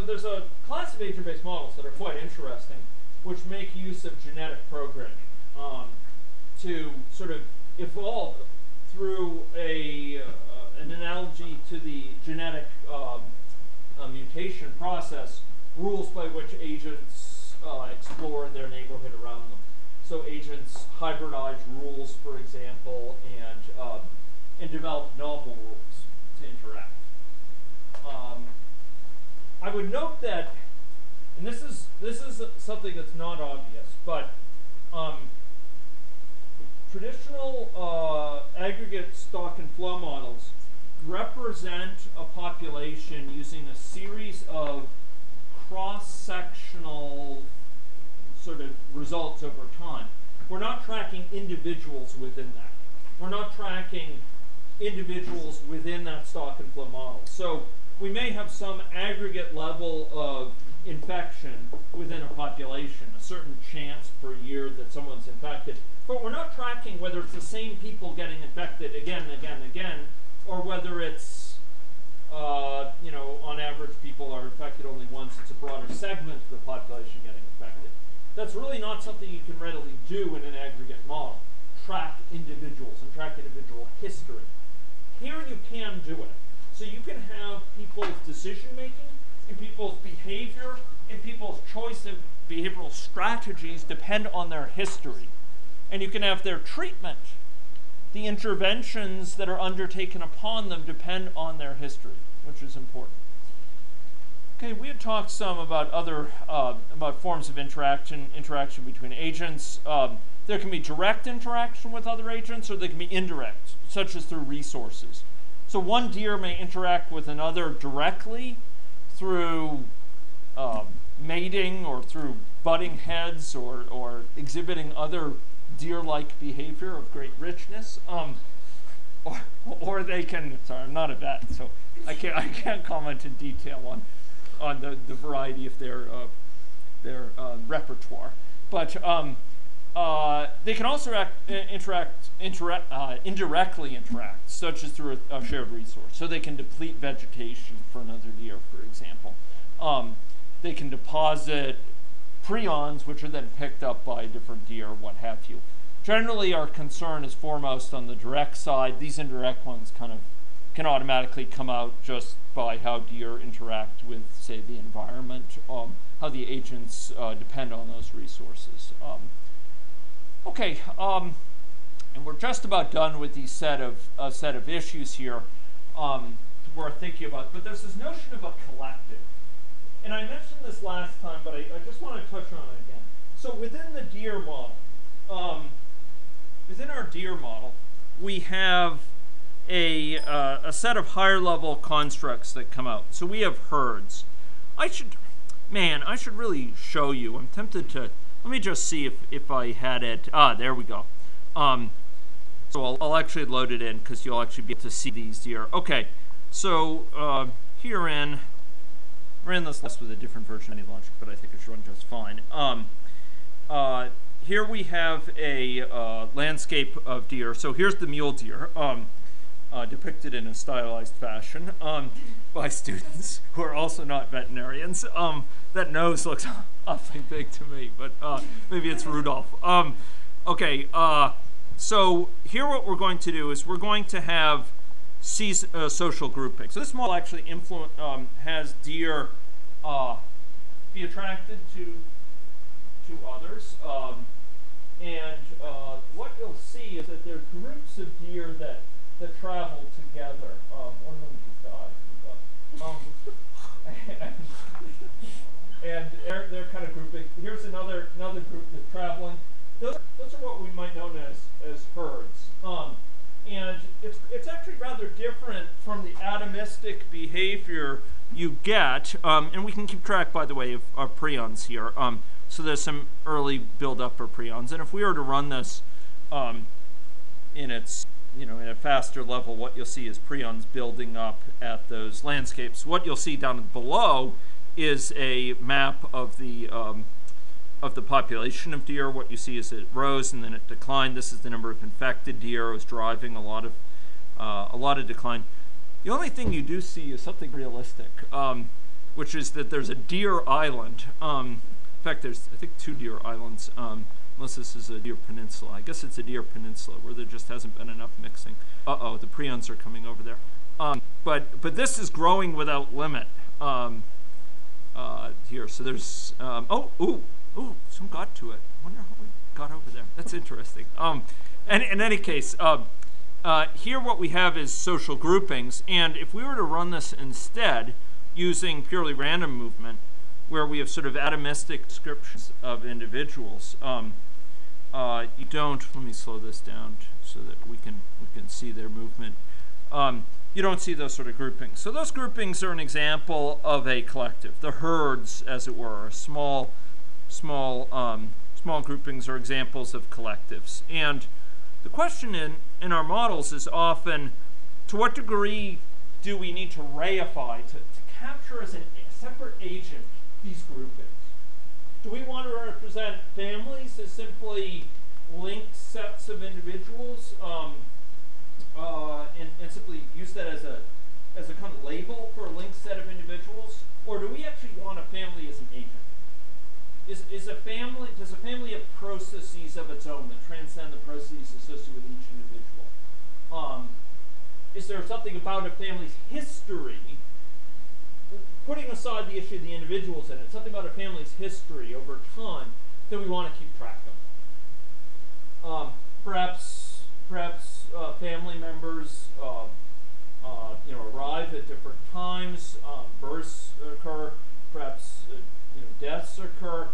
there's a class of agent-based models that are quite interesting, which make use of genetic programming to sort of evolve through an analogy to the genetic mutation process, rules by which agents explore their neighborhood around them. So agents hybridize rules, for example, and develop novel rules to interact. I would note that, and this is something that's not obvious, but traditional aggregate stock and flow models represent a population using a series of cross-sectional sort of results over time, We're not tracking individuals within that. We're not tracking individuals within that stock and flow model. So we may have some aggregate level of infection within a population, a certain chance per year that someone's infected, but we're not tracking whether it's the same people getting infected again and again and again, or whether it's, you know, on average people are infected only once, it's a broader segment of the population getting infected. That's really not something you can readily do in an aggregate model, track individuals and track individual history. Here you can do it. So you can have people's decision making, and people's behavior, and people's choice of behavioral strategies depend on their history. And you can have their treatment, the interventions that are undertaken upon them depend on their history, which is important. Okay, we had talked some about other about forms of interaction between agents. There can be direct interaction with other agents, or they can be indirect, such as through resources. So one deer may interact with another directly through mating or through butting heads or exhibiting other deer-like behavior of great richness, or they can. Sorry, I'm not a vet, so I can't comment in detail on the variety of their repertoire. But they can also indirectly interact, such as through a shared resource. So they can deplete vegetation for another deer, for example. They can deposit prions, which are then picked up by different deer, what have you. Generally, our concern is foremost on the direct side. These indirect ones kind of can automatically come out just by how deer interact with, say, the environment, how the agents depend on those resources. Okay, and we're just about done with these set of issues here worth thinking about. But there's this notion of a collective. And I mentioned this last time, but I just want to touch on it again. So within the deer model, within our deer model, we have a set of higher level constructs that come out. So we have herds. I should really show you. I'm tempted to. Let me just see if I had it. Ah, there we go. So I'll actually load it in because you'll actually be able to see these deer. Okay, so herein, we're in this list with a different version of AnyLogic, but I think it should run just fine. Here we have a landscape of deer. So here's the mule deer, depicted in a stylized fashion by students who are also not veterinarians. That nose looks awfully big to me, but maybe it's Rudolph. Okay, so here what we're going to do is we're going to have social grouping. So this model actually has deer be attracted to others, and what you'll see is that there are groups of deer that travel together. One of them just died. And they're kind of grouping. Here's another group that's traveling. Those are what we might know as herds. And it's actually rather different from the atomistic behavior you get. And we can keep track, by the way, of our prions here. So there's some early buildup of prions. And if we were to run this in a faster level, what you'll see is prions building up at those landscapes. What you'll see down below is a map of the population of deer. What you see is it rose and then it declined. This is the number of infected deer. It was driving a lot of decline. The only thing you do see is something realistic, which is that there's a deer island. In fact, there's I think 2 deer islands, unless this is a deer peninsula. I guess it's a deer peninsula where there just hasn't been enough mixing. Uh-oh, the prions are coming over there. But this is growing without limit. Here, so there's some got to it. I wonder how we got over there. That's interesting. And in any case, here what we have is social groupings, and if we were to run this instead using purely random movement, where we have sort of atomistic descriptions of individuals, you don't. Let me slow this down so that we can see their movement. You don't see those sort of groupings. So those groupings are an example of a collective, the herds, as it were, a small Small groupings are examples of collectives. And the question in our models is often, to what degree do we need to reify, to capture as a separate agent these groupings? Do we want to represent families as simply linked sets of individuals and simply use that as a kind of label for a linked set of individuals? Or do we actually want a family as an agent? Does a family have processes of its own that transcend the processes associated with each individual? Is there something about a family's history, putting aside the issue of the individuals in it, something about a family's history over time that we want to keep track of? Perhaps family members arrive at different times, births occur, perhaps deaths occur,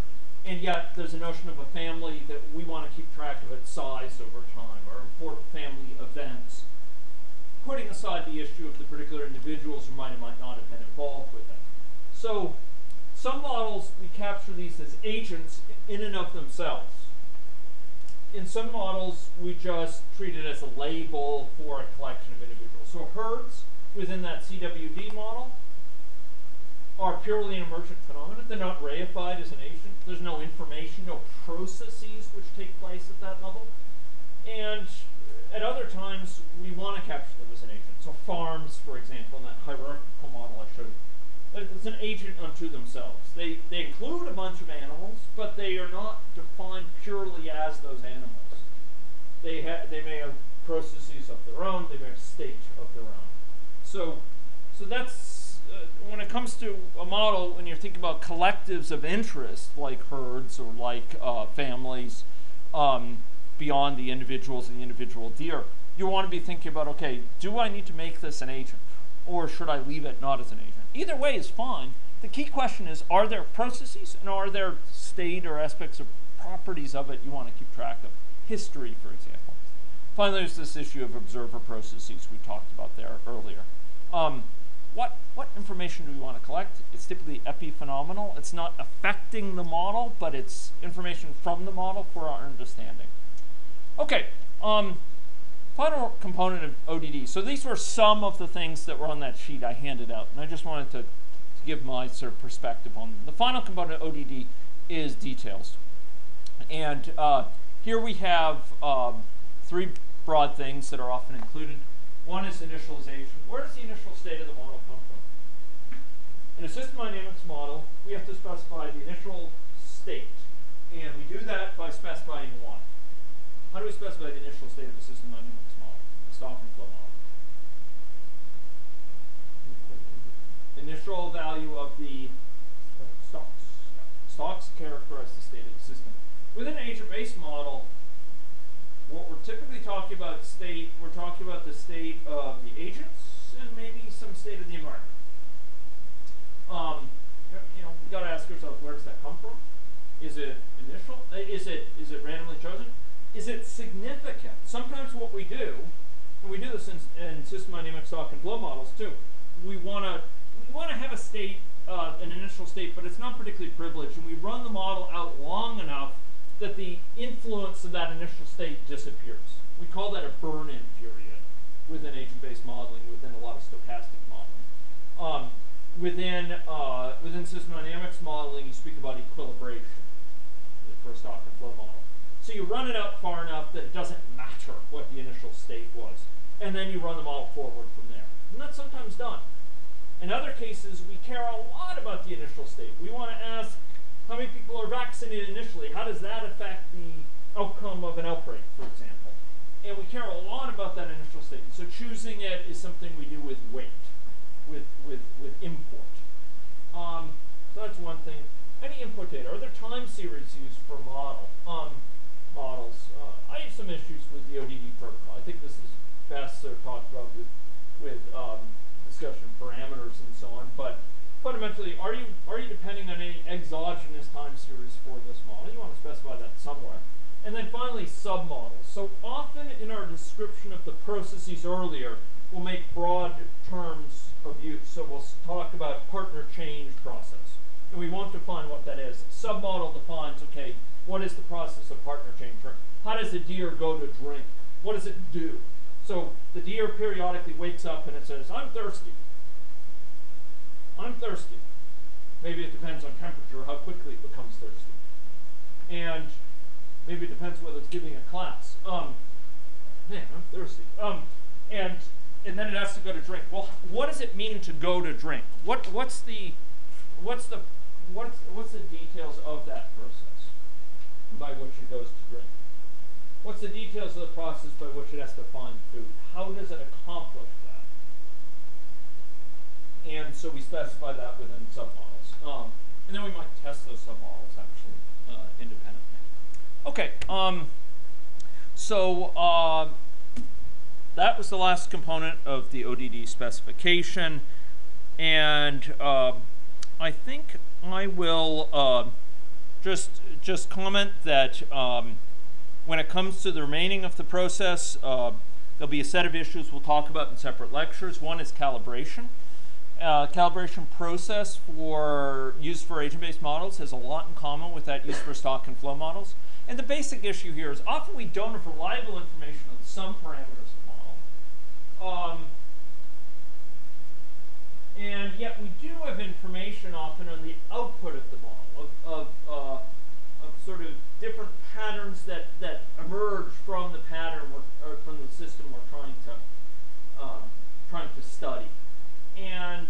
and yet there's a notion of a family that we want to keep track of its size over time, or important family events, putting aside the issue of the particular individuals who might and might not have been involved with it. So some models, we capture these as agents in and of themselves. In some models, we just treat it as a label for a collection of individuals. So herds within that CWD model are purely an emergent phenomenon. They're not reified as an agent. There's no information, no processes which take place at that level. And at other times, we want to capture them as an agent. So farms, for example, in that hierarchical model I showed, it's an agent unto themselves. They include a bunch of animals, but they are not defined purely as those animals. They may have processes of their own, they may have state of their own. So that's, when it comes to a model, when you're thinking about collectives of interest, like herds or like families, beyond the individuals and the individual deer, you want to be thinking about, okay, do I need to make this an agent? Or should I leave it not as an agent? Either way is fine. The key question is, are there processes and are there state or aspects or properties of it you want to keep track of? History, for example. Finally, there's this issue of observer processes we talked about there earlier. What information do we want to collect? It's typically epiphenomenal. It's not affecting the model, but it's information from the model for our understanding. Okay, final component of ODD. So these were some of the things that were on that sheet I handed out, and I just wanted to give my sort of perspective on them. The final component of ODD is details. And here we have three broad things that are often included. One is initialization. Where does the initial state of the model come from? In a system dynamics model, we have to specify the initial state, and we do that by specifying one. How do we specify the initial state of a system dynamics model, a stop and flow model? Initial value of the stocks. Stocks characterize the state of the system. Within an agent-based model, what we're typically talking about state, we're talking about the state of the agents and maybe some state of the environment. We've got to ask ourselves, where does that come from? Is it initial? Is it randomly chosen? Is it significant? Sometimes what we do, and we do this in system dynamic stock and flow models too, we want to have a state, an initial state, but it's not particularly privileged, and we run the model out long enough that the influence of that initial state disappears. We call that a burn-in period within agent-based modeling, within a lot of stochastic modeling. Within system dynamics modeling, you speak about equilibration for a stock and flow model. So you run it out far enough that it doesn't matter what the initial state was, and then you run the model forward from there. And that's sometimes done. In other cases, we care a lot about the initial state. We want to ask how many people are vaccinated initially. How does that affect the outcome of an outbreak, for example? And we care a lot about that initial state. So choosing it is something we do with weight, with import. So that's one thing. Any input data? Are there time series used for models? I have some issues with the ODD protocol. I think this is best sort of talked about with discussion of parameters and so on. But fundamentally, are you depending on any exogenous time series for this model? You want to specify that somewhere. And then finally, submodels. So often in our description of the processes earlier, we'll make broad terms of use. So we'll talk about partner change process, and we won't define what that is. Submodel defines, okay, What is the process of partner chain turn? How does a deer go to drink? What does it do? So the deer periodically wakes up and it says, I'm thirsty. I'm thirsty. Maybe it depends on temperature, how quickly it becomes thirsty. And maybe it depends whether it's giving a class. Man, I'm thirsty. And then it has to go to drink. Well, what does it mean to go to drink? What's the details of that process by which it goes to drink? What's the details of the process by which it has to find food? How does it accomplish that? And so we specify that within submodels. And then we might test those submodels actually independently. Okay, so that was the last component of the ODD specification. And I think I will just comment that when it comes to the remaining of the process, there'll be a set of issues we'll talk about in separate lectures. One is calibration. Calibration process for use for agent-based models has a lot in common with that used for stock and flow models. And the basic issue here is often we don't have reliable information on some parameters of the model. And yet we do have information often on the output of the model, of sort of different patterns that emerge from the pattern or from the system we're trying to study. And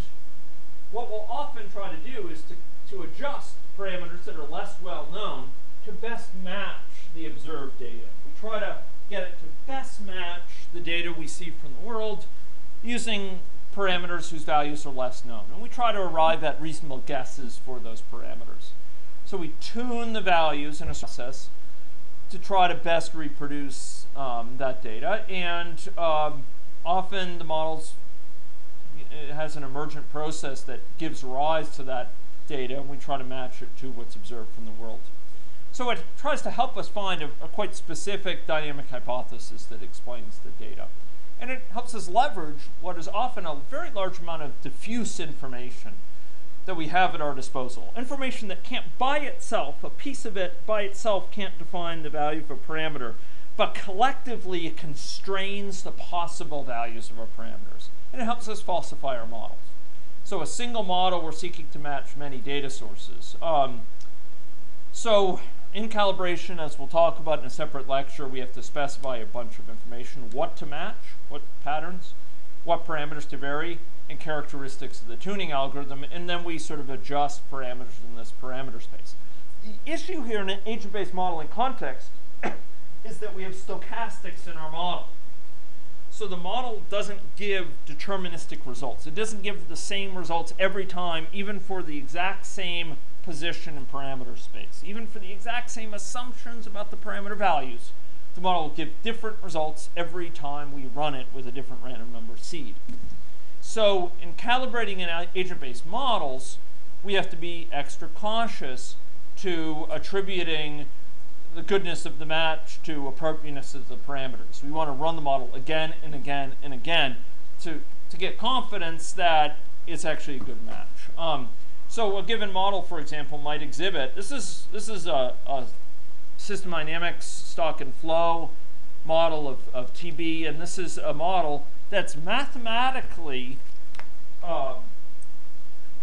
what we'll often try to do is to adjust parameters that are less well known to best match the observed data. We try to get it to best match the data we see from the world using parameters whose values are less known. And we try to arrive at reasonable guesses for those parameters. So we tune the values in a process to try to best reproduce that data. And often the models, it has an emergent process that gives rise to that data, and we try to match it to what's observed from the world. So it tries to help us find a quite specific dynamic hypothesis that explains the data. And it helps us leverage what is often a very large amount of diffuse information that we have at our disposal. Information that can't by itself, a piece of it by itself can't define the value of a parameter, but collectively it constrains the possible values of our parameters. And it helps us falsify our models. So a single model, we're seeking to match many data sources. So in calibration, as we'll talk about in a separate lecture, we have to specify a bunch of information, what to match, what patterns, what parameters to vary, and characteristics of the tuning algorithm, and then we sort of adjust parameters in this parameter space. The issue here in an agent-based modeling context is that we have stochastics in our model. So the model doesn't give deterministic results. It doesn't give the same results every time, even for the exact same position in parameter space. Even for the exact same assumptions about the parameter values, the model will give different results every time we run it with a different random number seed. So in calibrating in agent-based models, we have to be extra cautious to attributing the goodness of the match to appropriateness of the parameters. We want to run the model again and again and again to get confidence that it's actually a good match. So a given model, for example, might exhibit, this is a system dynamics stock and flow model of TB, and this is a model that's mathematically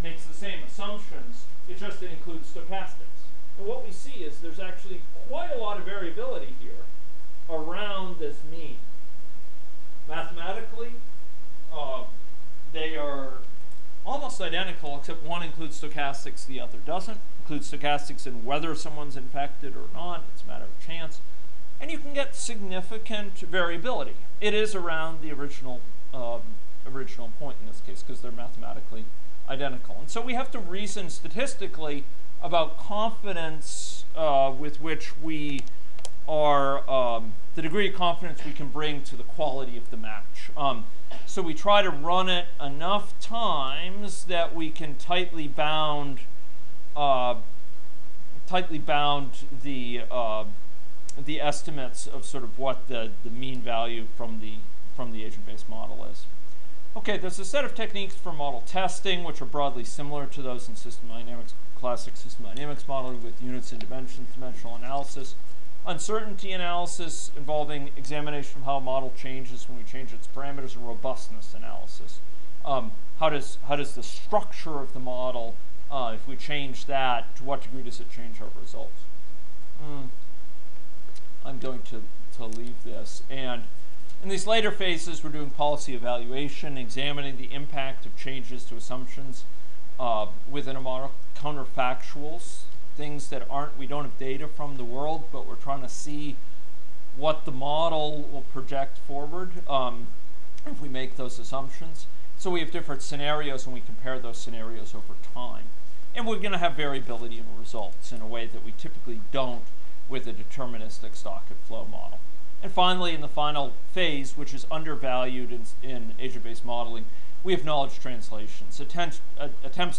makes the same assumptions, it just includes stochastics. And what we see is there's actually quite a lot of variability here around this mean. Mathematically, they are almost identical, except one includes stochastics, the other doesn't. Includes stochastics in whether someone's infected or not. It's a matter of chance. And you can get significant variability. It is around the original point in this case, because they're mathematically identical. And so we have to reason statistically about confidence with which we are, the degree of confidence we can bring to the quality of the match. So we try to run it enough times that we can tightly bound the estimates of sort of what the mean value from the agent-based model is. Okay, there's a set of techniques for model testing which are broadly similar to those in system dynamics. classic system dynamics model with units and dimensions, dimensional analysis, uncertainty analysis involving examination of how a model changes when we change its parameters, and robustness analysis. How does the structure of the model, if we change that, to what degree does it change our results? I'm going to leave this. And in these later phases, we're doing policy evaluation, examining the impact of changes to assumptions within a model, counterfactuals, things that we don't have data from the world, but we're trying to see what the model will project forward if we make those assumptions. So we have different scenarios, and we compare those scenarios over time. And we're going to have variability in results in a way that we typically don't with a deterministic stock and flow model. And finally, in the final phase, which is undervalued in agent-based modeling, we have knowledge translations, attempts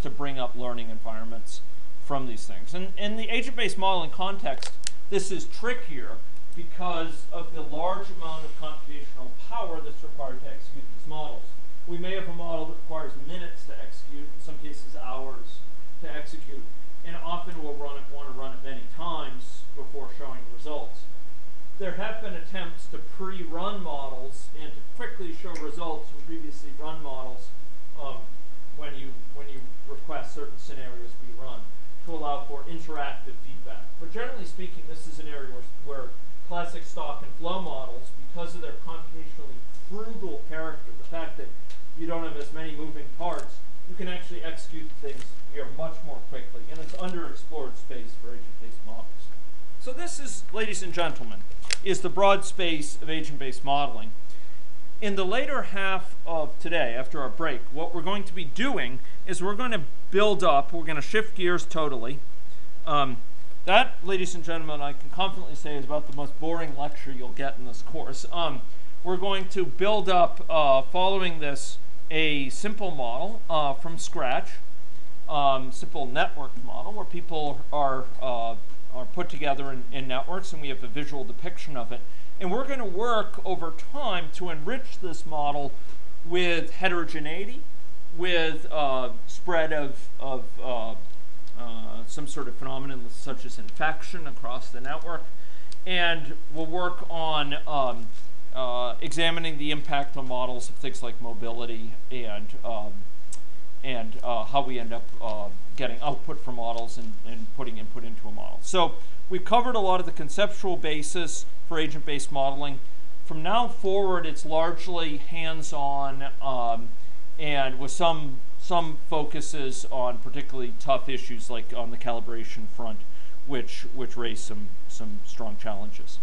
to bring up learning environments from these things. And in the agent-based modeling context, this is trickier because of the large amount of computational power that's required to execute these models. We may have a model that requires minutes to execute, in some cases hours to execute, and often we'll want to run it many times before showing results. There have been attempts to pre-run models and to quickly show results from previously run models when you request certain scenarios be run to allow for interactive feedback. But generally speaking, this is an area where classic stock and flow models, because of their computationally frugal character, the fact that you don't have as many moving parts, you can actually execute things here much more quickly, and it's underexplored space for agent-based models. So this is, ladies and gentlemen, is the broad space of agent-based modeling. In the later half of today, after our break, what we're going to be doing is we're going to build up, we're going to shift gears totally. That, ladies and gentlemen, I can confidently say is about the most boring lecture you'll get in this course. We're going to build up, following this, a simple model from scratch, simple networked model where people are put together in networks, and we have a visual depiction of it. And we're going to work over time to enrich this model with heterogeneity, with spread of some sort of phenomenon such as infection across the network. And we'll work on examining the impact on models of things like mobility and how we end up getting output from models and putting input into a model. So we've covered a lot of the conceptual basis for agent-based modeling. From now forward, it's largely hands-on and with some focuses on particularly tough issues like on the calibration front, which raise some strong challenges.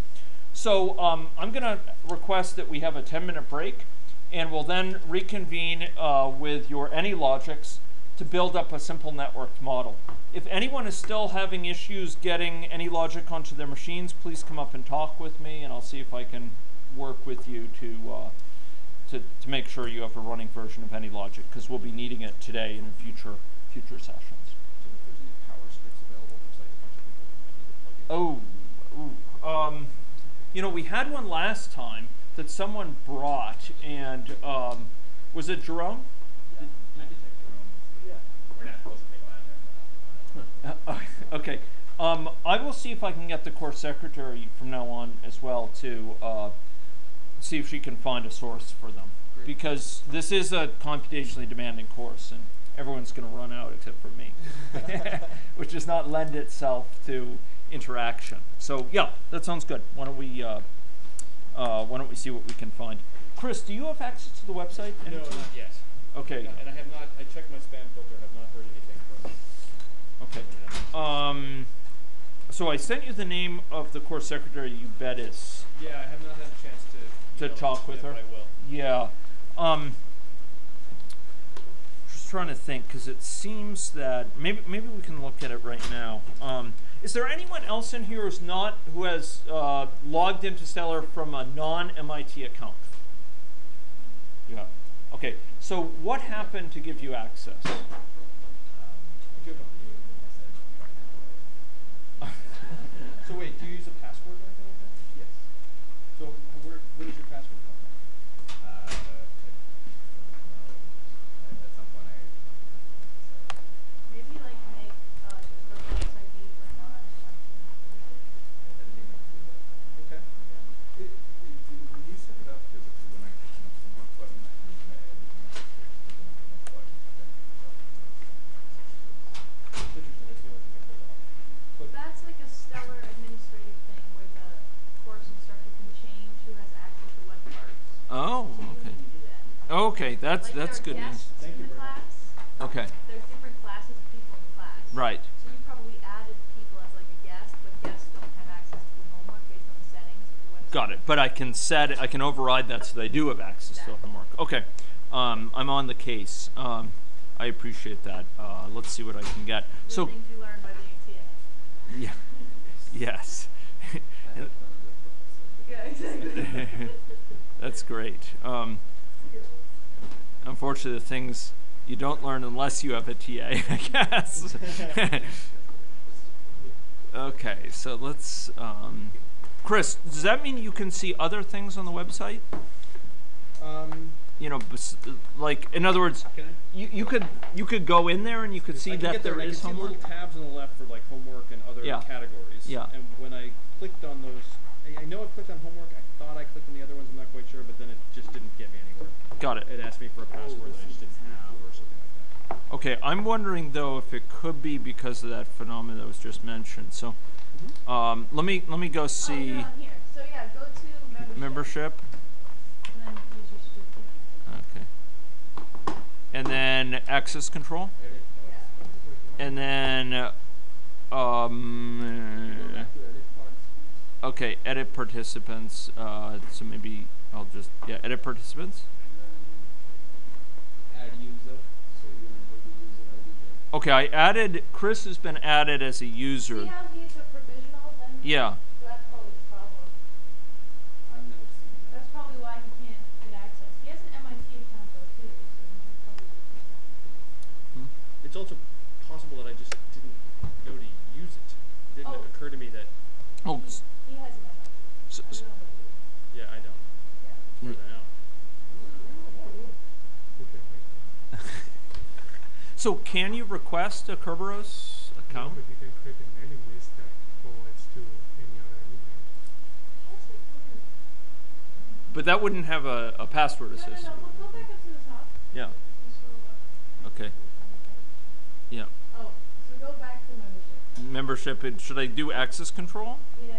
So I'm going to request that we have a 10-minute break, and we'll then reconvene with your AnyLogics to build up a simple networked model. If anyone is still having issues getting AnyLogic onto their machines, please come up and talk with me, and I'll see if I can work with you to make sure you have a running version of AnyLogic, because we'll be needing it today and in future sessions. Oh, ooh. You know, we had one last time that someone brought, and was it Jerome? Yeah, I can take Jerome. Yeah. We're not supposed to take one out there. Okay. I will see if I can get the course secretary from now on as well to see if she can find a source for them. Great. Because this is a computationally demanding course, and everyone's going to run out except for me, which does not lend itself to interaction. So yeah, that sounds good. Why don't we see what we can find? Chris, do you have access to the website? No, not yet. Okay. And I have not. I checked my spam filter. Have not heard anything from it. Okay. So I sent you the name of the course secretary. You bet it's. Yeah, I have not had a chance to talk with her. But I will. Yeah. Just trying to think, because it seems that maybe we can look at it right now. Is there anyone else in here who has logged into Stellar from a non-MIT account? Yeah. Okay. So what happened to give you access? So wait, do you use a password or anything like that? Yes. So where is your password from? At some point I maybe like make Okay, that's good news. Thank you. Okay. There's different classes of people in the class. Right. So you probably added people as like a guest, but guests don't have access to the homework based on the settings. Got it. But I can set it. I can override that so they do have access to the homework. Okay. I'm on the case. I appreciate that. Let's see what I can get. So things you learn by the ATA. Yeah. Yes. Yeah, exactly. That's great. Unfortunately, the things you don't learn unless you have a TA, I guess. Okay, so let's... Chris, does that mean you can see other things on the website? You know, like, in other words, you could go in there and you could see I can see homework. Little tabs on the left for like homework and other categories. Yeah. And when I clicked on those, I know I clicked on homework. I thought I clicked on the other ones. I'm not quite sure, but then it just didn't get me anywhere. Got it. It asked me for a password that I just didn't have or something like that. Okay, I'm wondering though if it could be because of that phenomenon that was just mentioned. So, let me go see. Oh, you're on here. So yeah, go to membership. And then user certificate. Okay. And then access control. Yeah. And then, okay, edit participants. So maybe I'll just edit participants. And then add user. So you remember the user ID. Okay, I added. Chris has been added as a user. See how he's a provisional. Then yeah. That's probably the problem. I've never seen that. That's probably why he can't get access. He has an MIT account though too, so he can probably get access. Hmm? It's also possible that I just didn't know to use it. It didn't occur to me that. Oh. Yeah, I don't. Yeah. So, can you request a Kerberos account? No, but you can create a mailing list that forwards to any other email. But that wouldn't have a password associated. No, we'll go back up to the top. Yeah. Okay. Yeah. Oh, so go back to membership. Membership. Should I do access control? Yeah.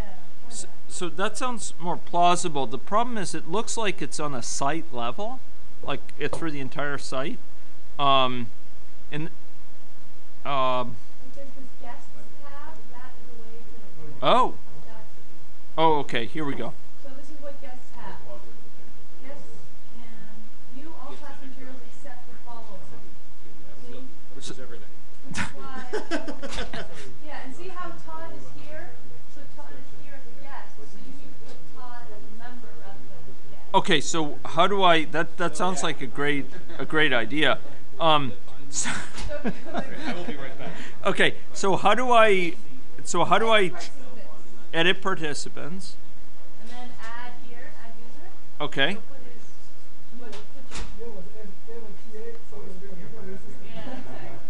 So that sounds more plausible. The problem is it looks like it's on a site level, like it's for the entire site. There's this guest tab. That is a way to... Oh. Oh, okay. Here we go. So this is what guests have. Guests can view all class materials except the following. Which is everything. Yeah, and see how Todd is here? So Todd is here as a guest, so you need to put Todd as a member rather than as a guest. Okay, so how do I? That sounds like a great idea. So I will be right back. Okay, so how do I? So how do I edit participants? And then add here, add user. Okay.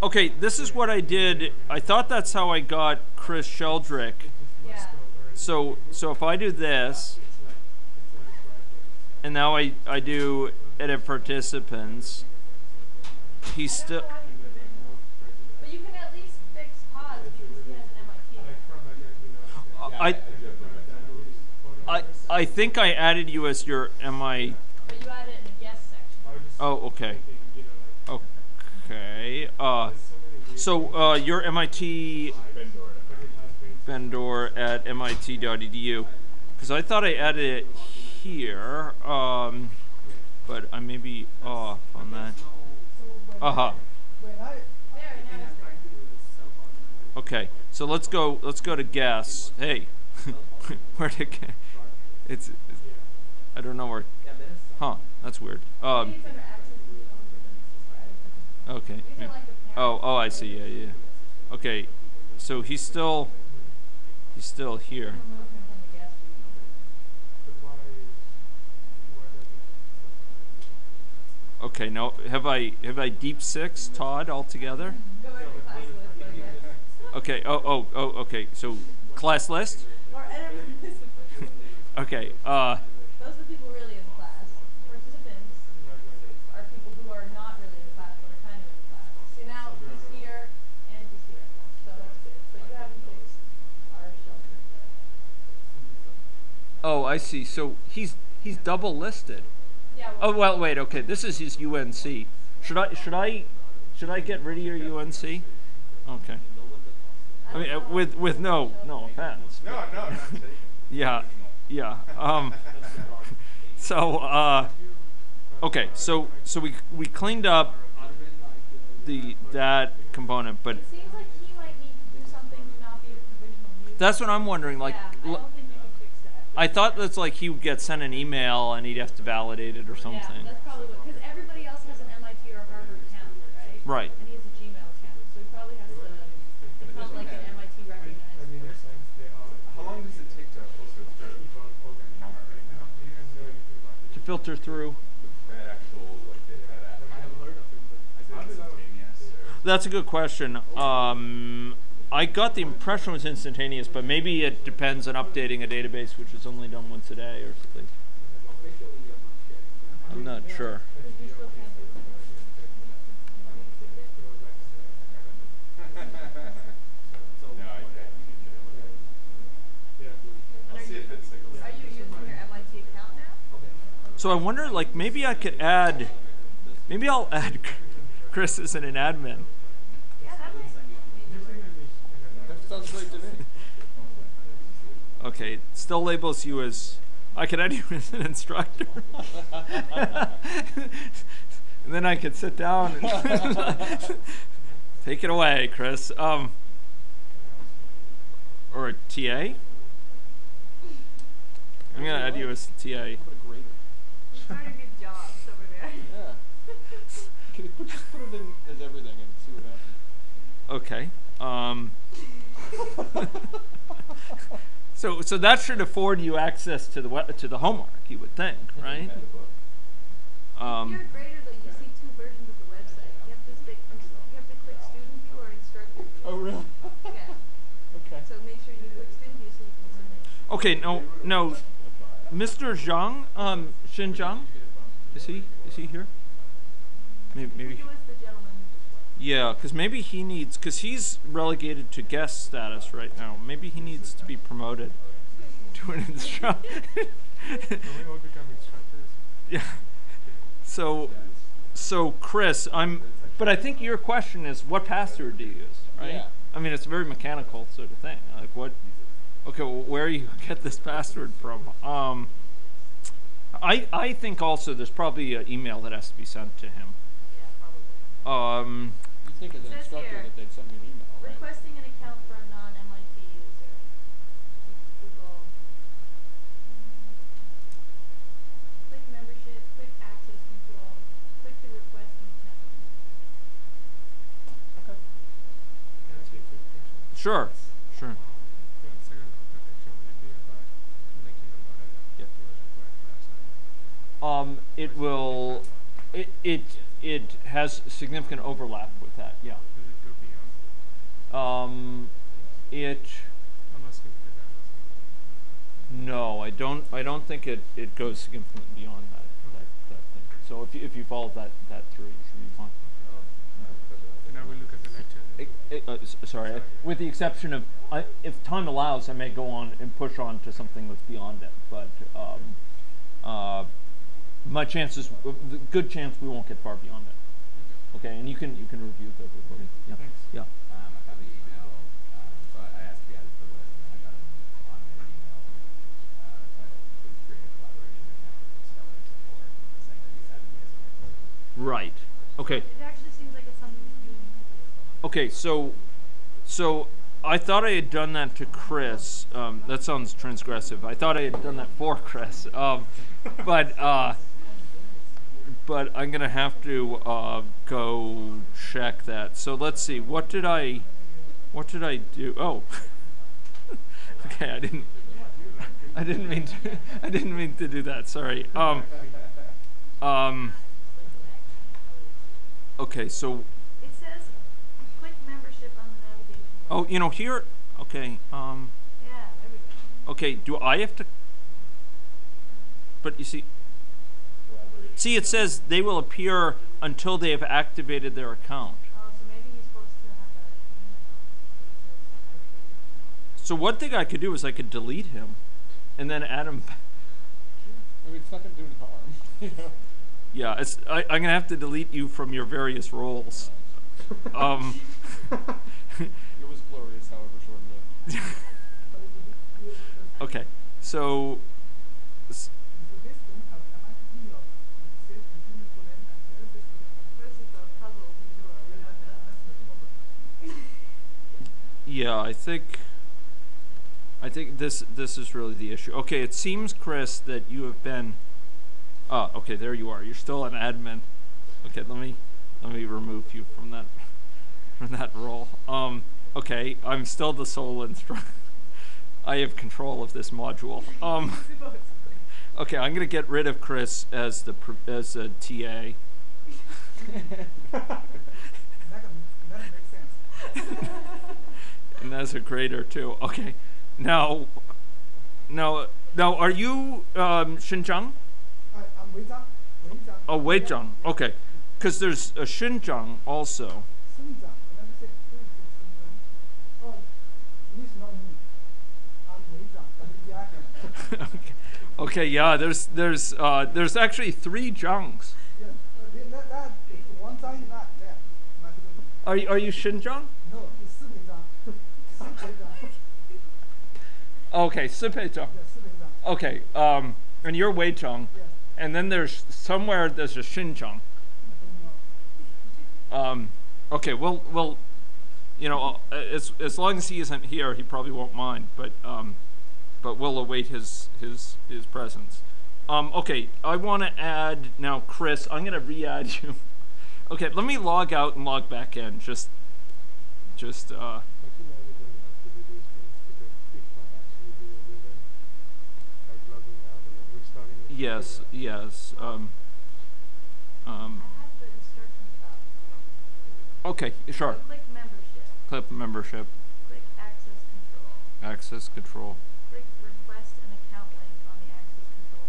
Okay, this is what I did. I thought that's how I got Chris Sheldrick. Yeah. So if I do this, and now I do edit participants, he's still... But you can at least fix pause because he has an MIT. I think I added you as your MI... But you added it in the guest section. Oh, okay. Okay. So your MIT vendor at mit.edu, because I thought I added it here, but I may be off on that. Okay. So let's go to guess. Hey, where did it's I don't know where. Huh? That's weird. Okay. Yeah. Oh, I see. Yeah. Okay. So he's still here. Okay. Now, have I deep six Todd altogether? Okay. Oh. Okay. So class list. Okay. Those are the people really in the class. Participants are people who are not really. Oh, I see. So he's double listed. Yeah, well, oh well, wait. Okay, this is his UNC. Should I get rid of your UNC? Okay. I mean, with no offense. No. Yeah. Okay. So we cleaned up that component, but. That's what I'm wondering. Like, yeah, I thought that's like he would get sent an email and he'd have to validate it or something. Yeah, that's probably what, because everybody else has an MIT or Harvard account, right? Right. And he has a Gmail account, so he probably has to become like an MIT recognized person. How long does it take to filter through? To filter through? That's a good question. I got the impression it was instantaneous, but maybe it depends on updating a database, which is only done once a day or something. I'm not sure. Are you using your MIT account now? So I wonder, like, maybe I could add, maybe I'll add Chris as an admin. Okay, it still labels you as, I could add you as an instructor. And then I could sit down and take it away, Chris. Or a TA? I'm going to add you as a TA. You're trying to get jobs over there. Yeah. Can you put it in as everything and see what happens? Okay. So that should afford you access to the homework, you would think, right? If you're a grader, though, you see two versions of the website. You have to click student view or instructor view. Oh, really? Yeah. Okay. So make sure you click student view so you can submit. Okay, no, Mr. Zhang, Xinjiang, is he here? Maybe. Yeah, because maybe he needs, because he's relegated to guest status right now. Maybe he needs to be promoted to an instructor. Yeah. So Chris, but I think your question is, what password do you use, right? Yeah. I mean, it's a very mechanical sort of thing. Like, what? Okay, well, where you get this password from? I think also there's probably an email that has to be sent to him. You think as an instructor here, that they'd send me an email, right? Requesting an account for a non-MIT user. Google. Click membership, click access control, click the request and send. Okay. Can I ask you a quick question? Sure. It will... It has significant overlap with that, yeah. Does it go beyond? No, I don't think it goes significantly beyond that thing. So if you follow that through, it should be fine. And I will look at the lecture. Sorry, with the exception of, if time allows, I may go on and push on to something that's beyond it, but good chance we won't get far beyond it. Okay, and you can review the recording. Yeah. Thanks. Yeah. I found the email, so I asked to be added to the list, and I got an automated email titled "Please create a collaboration account with Stellar support," saying that he's added me as a person. Right. Okay. It actually seems like it's something you need to do. Okay, so I thought I had done that to Chris. That sounds transgressive. I thought I had done that for Chris, But I'm going to have to go check that. So let's see. What did I do? Oh. Okay, I didn't mean to do that. Sorry. Okay, so it says click membership on the navigation. Oh, here. Okay. Yeah, there we go. Okay, do I have to? But you see. See, it says they will appear until they have activated their account. Oh, so maybe he's supposed to have a... So one thing I could do is I could delete him and then add him back. I mean, it's not going to do any harm. You know? Yeah, it's, I'm going to have to delete you from your various roles. It was glorious, however short-lived. Okay, so... Yeah, I think this is really the issue. Okay, it seems, Chris, that you have been. Oh, okay, there you are. You're still an admin. Okay, let me remove you from that role. Okay, I'm still the sole instructor. I have control of this module. Okay, I'm gonna get rid of Chris as the as a TA. that makes sense. And as a grader too. Okay, now are you Xinjiang? I'm Weizang. Oh, Weizang. Okay, because there's a Xinjiang also. Xinjiang. Oh, this is not me. I'm Weizang. Okay. Yeah. There's actually three Zhangs. Yeah. That one Zhang is not there. Are you Xinjiang? No. Okay, Sipeichang. Okay, and you're Weichang, yes. And then there's a Xinjiang. Okay, well, you know, as long as he isn't here, he probably won't mind. But we'll await his presence. Okay, I want to add now, Chris. I'm gonna re-add you. Okay, let me log out and log back in. Just. Yes, yes. I have the instructions up. Okay, sure. Click membership. Click membership. Click access control. Access control. Click request an account link on the access control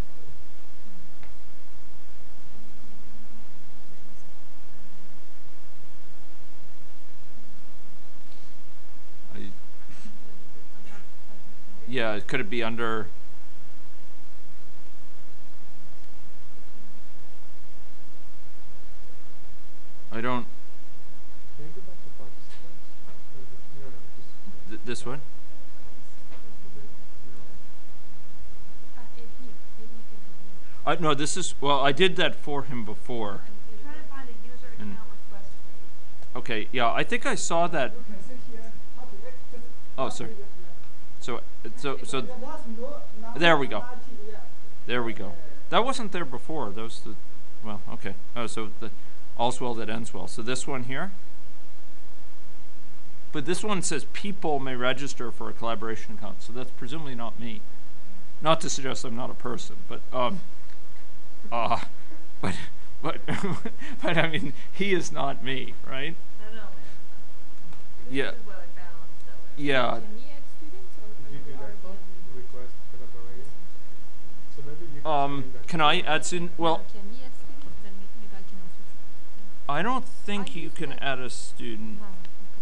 page. Yeah, could it be under... I don't. Can you go back to participants? No, no. This one? No, this is. Well, I did that for him before. I'm trying to find a user account request. Okay, yeah, I think I saw that. Oh, sorry. So. There we go. There we go. That wasn't there before. That was the. Well, okay. Oh, so the. All's well that ends well. So this one here. But this one says people may register for a collaboration account. So that's presumably not me. Not to suggest I'm not a person, but I mean, he is not me, right? I don't know, man. This is what I found on Stellar. Yeah. Can he add students or did you do that one? Request collaboration. So maybe you can can I add student? Well, I don't think you can add a student,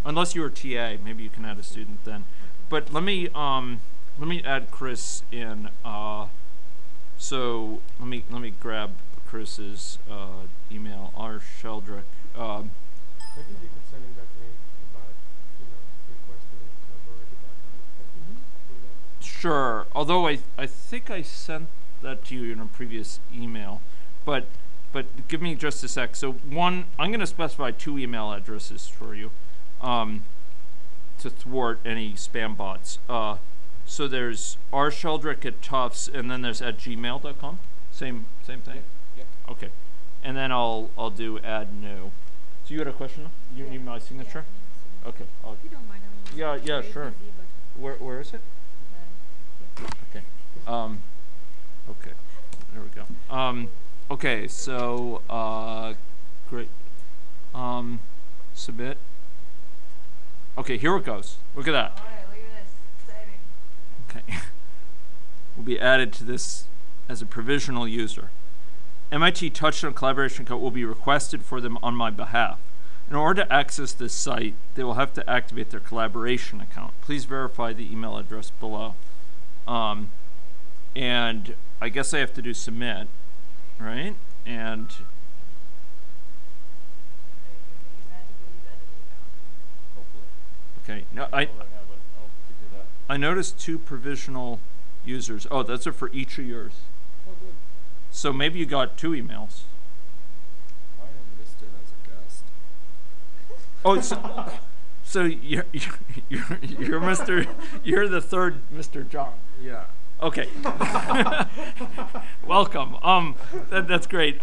unless you're a TA. Maybe you can add a student then. But let me add Chris in. So let me grab Chris's email. R. Sheldrick. Maybe you could send him that link about requesting collaborative account. Sure. Although I think I sent that to you in a previous email, but. But give me just a sec. So one, I'm going to specify two email addresses for you to thwart any spam bots. So there's rsheldrick@tufts, and then there's @gmail.com. Same thing. Yeah. Okay. And then I'll do add new. So you had a question? You need my signature? Yeah, okay. If you don't mind, I mean, yeah, sure. Busy, where is it? Yeah. Okay. Okay. There we go. Okay, so great. Submit. Okay, here it goes. Look at that. All right, look at this. Exciting. Okay. Will be added to this as a provisional user. MIT Touchstone Collaboration Code will be requested for them on my behalf. In order to access this site, they will have to activate their collaboration account. Please verify the email address below. And I guess I have to do submit, right? And okay, no, I noticed two provisional users. Oh, that's it for each of yours. Oh, good. So maybe you got two emails. I am listed as a guest. Oh, so you're Mr. You're the third Mr. John. Yeah. Okay. Welcome. That's great.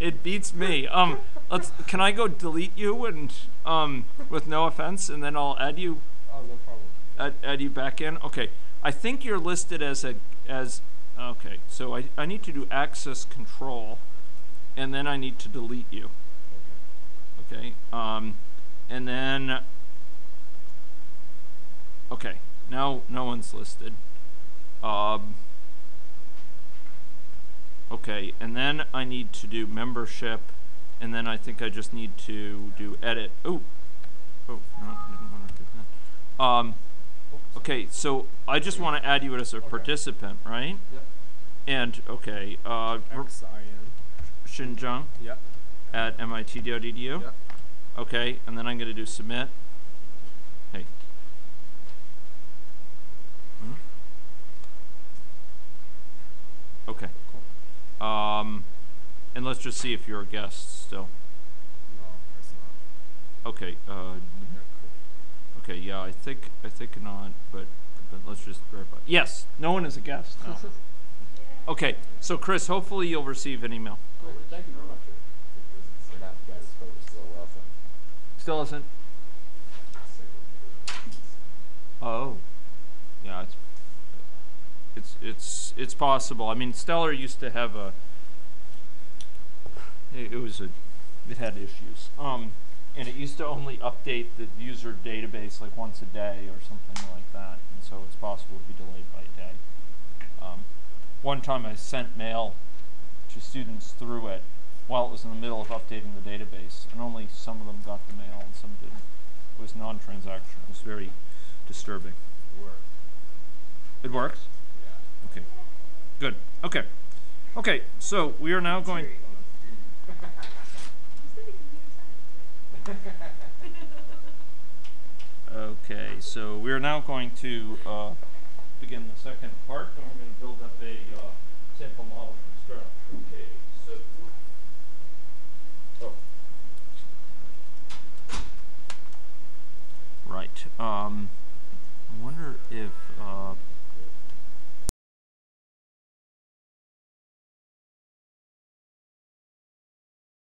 It beats me. Can I go delete you and with no offense, and then I'll add you. Oh, no problem. Add you back in. Okay. I think you're listed as okay. So I need to do access control, and then I need to delete you. Okay. And then. Okay. Now no one's listed. Okay, and then I need to do membership, and then I think I just need to do edit. Oh, no, I didn't want to do that. Okay, so I just want to add you as a participant, right? Yep. And, okay, Xinjiang yep. at MIT.edu. Yep. Okay, and then I'm going to do submit. Hey. Okay. And let's just see if you're a guest still. No, it's not. Okay. Okay. Yeah, I think not, but let's just verify. Yes, no one is a guest. No. Okay. So Chris, hopefully you'll receive an email. Cool. Thank you very much. Still isn't. Oh. Yeah. It's possible. I mean, Stellar used to have it had issues. And it used to only update the user database like once a day or something like that. And so it's possible to be delayed by a day. One time I sent mail to students through it while it was in the middle of updating the database, and only some of them got the mail and some didn't. It was non-transactional. It was very disturbing. It works? Yeah. Okay. Good. Okay. Okay, so we are now going... Okay, so we are now going to begin the second part, and we're going to build up a sample model from start. Okay, so... Right. I wonder if...